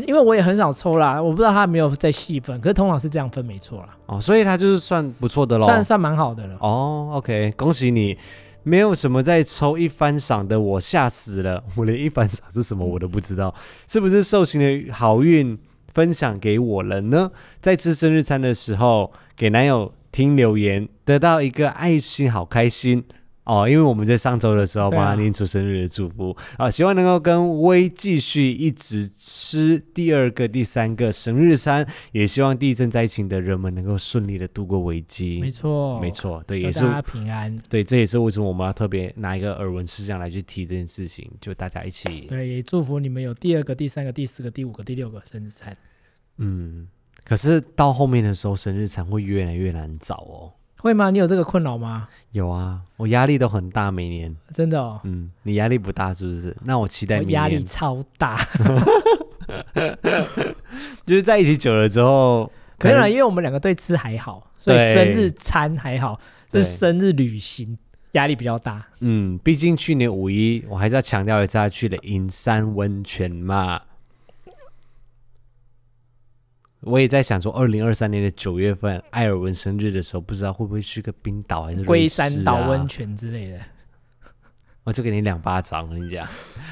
因为我也很少抽啦，我不知道他没有在细分，可是通常是这样分没错啦。哦，所以他就是算不错的咯，算蛮好的了。哦 ，OK， 恭喜你。没有什么在抽一番赏的，我吓死了，我连一番赏是什么我都不知道，是不是寿星的好运分享给我了呢？在吃生日餐的时候。给男友听留言，得到一个爱心，好开心哦！因为我们在上周的时候帮他念出生日的祝福啊，希望能够跟威继续一直吃第二个、第三个生日餐，也希望地震灾情的人们能够顺利的度过危机。没错，没错，对，也是大家平安。对，这也是为什么我们要特别拿一个耳闻事项来去提这件事情，就大家一起。对，也祝福你们有第二个、第三个、第四个、第五个、第六个生日餐。嗯。可是到后面的时候，生日餐会越来越难找哦。会吗？你有这个困扰吗？有啊，我压力都很大，每年。真的哦。嗯，你压力不大是不是？那我期待明年。我压力超大。就是在一起久了之后，可能因为我们两个对吃还好，所以生日餐还好，就是生日旅行压力比较大。嗯，毕竟去年511，我还是要强调一下，去了银山温泉嘛。我也在想说，2023年的9月份，艾尔文生日的时候，不知道会不会去个冰岛还是龟山岛温泉之类的。我就给你2巴掌，我跟你讲。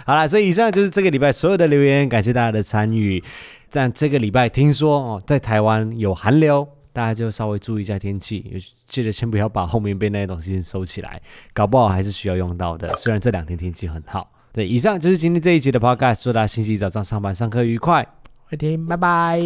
好啦，所以以上就是这个礼拜所有的留言，感谢大家的参与。但这个礼拜听说哦，在台湾有寒流，大家就稍微注意一下天气，记得先不要把后面被那些东西收起来，搞不好还是需要用到的。虽然这2天天气很好。对，以上就是今天这一集的 podcast， 祝大家星期一早上上班上课愉快。快听，拜拜。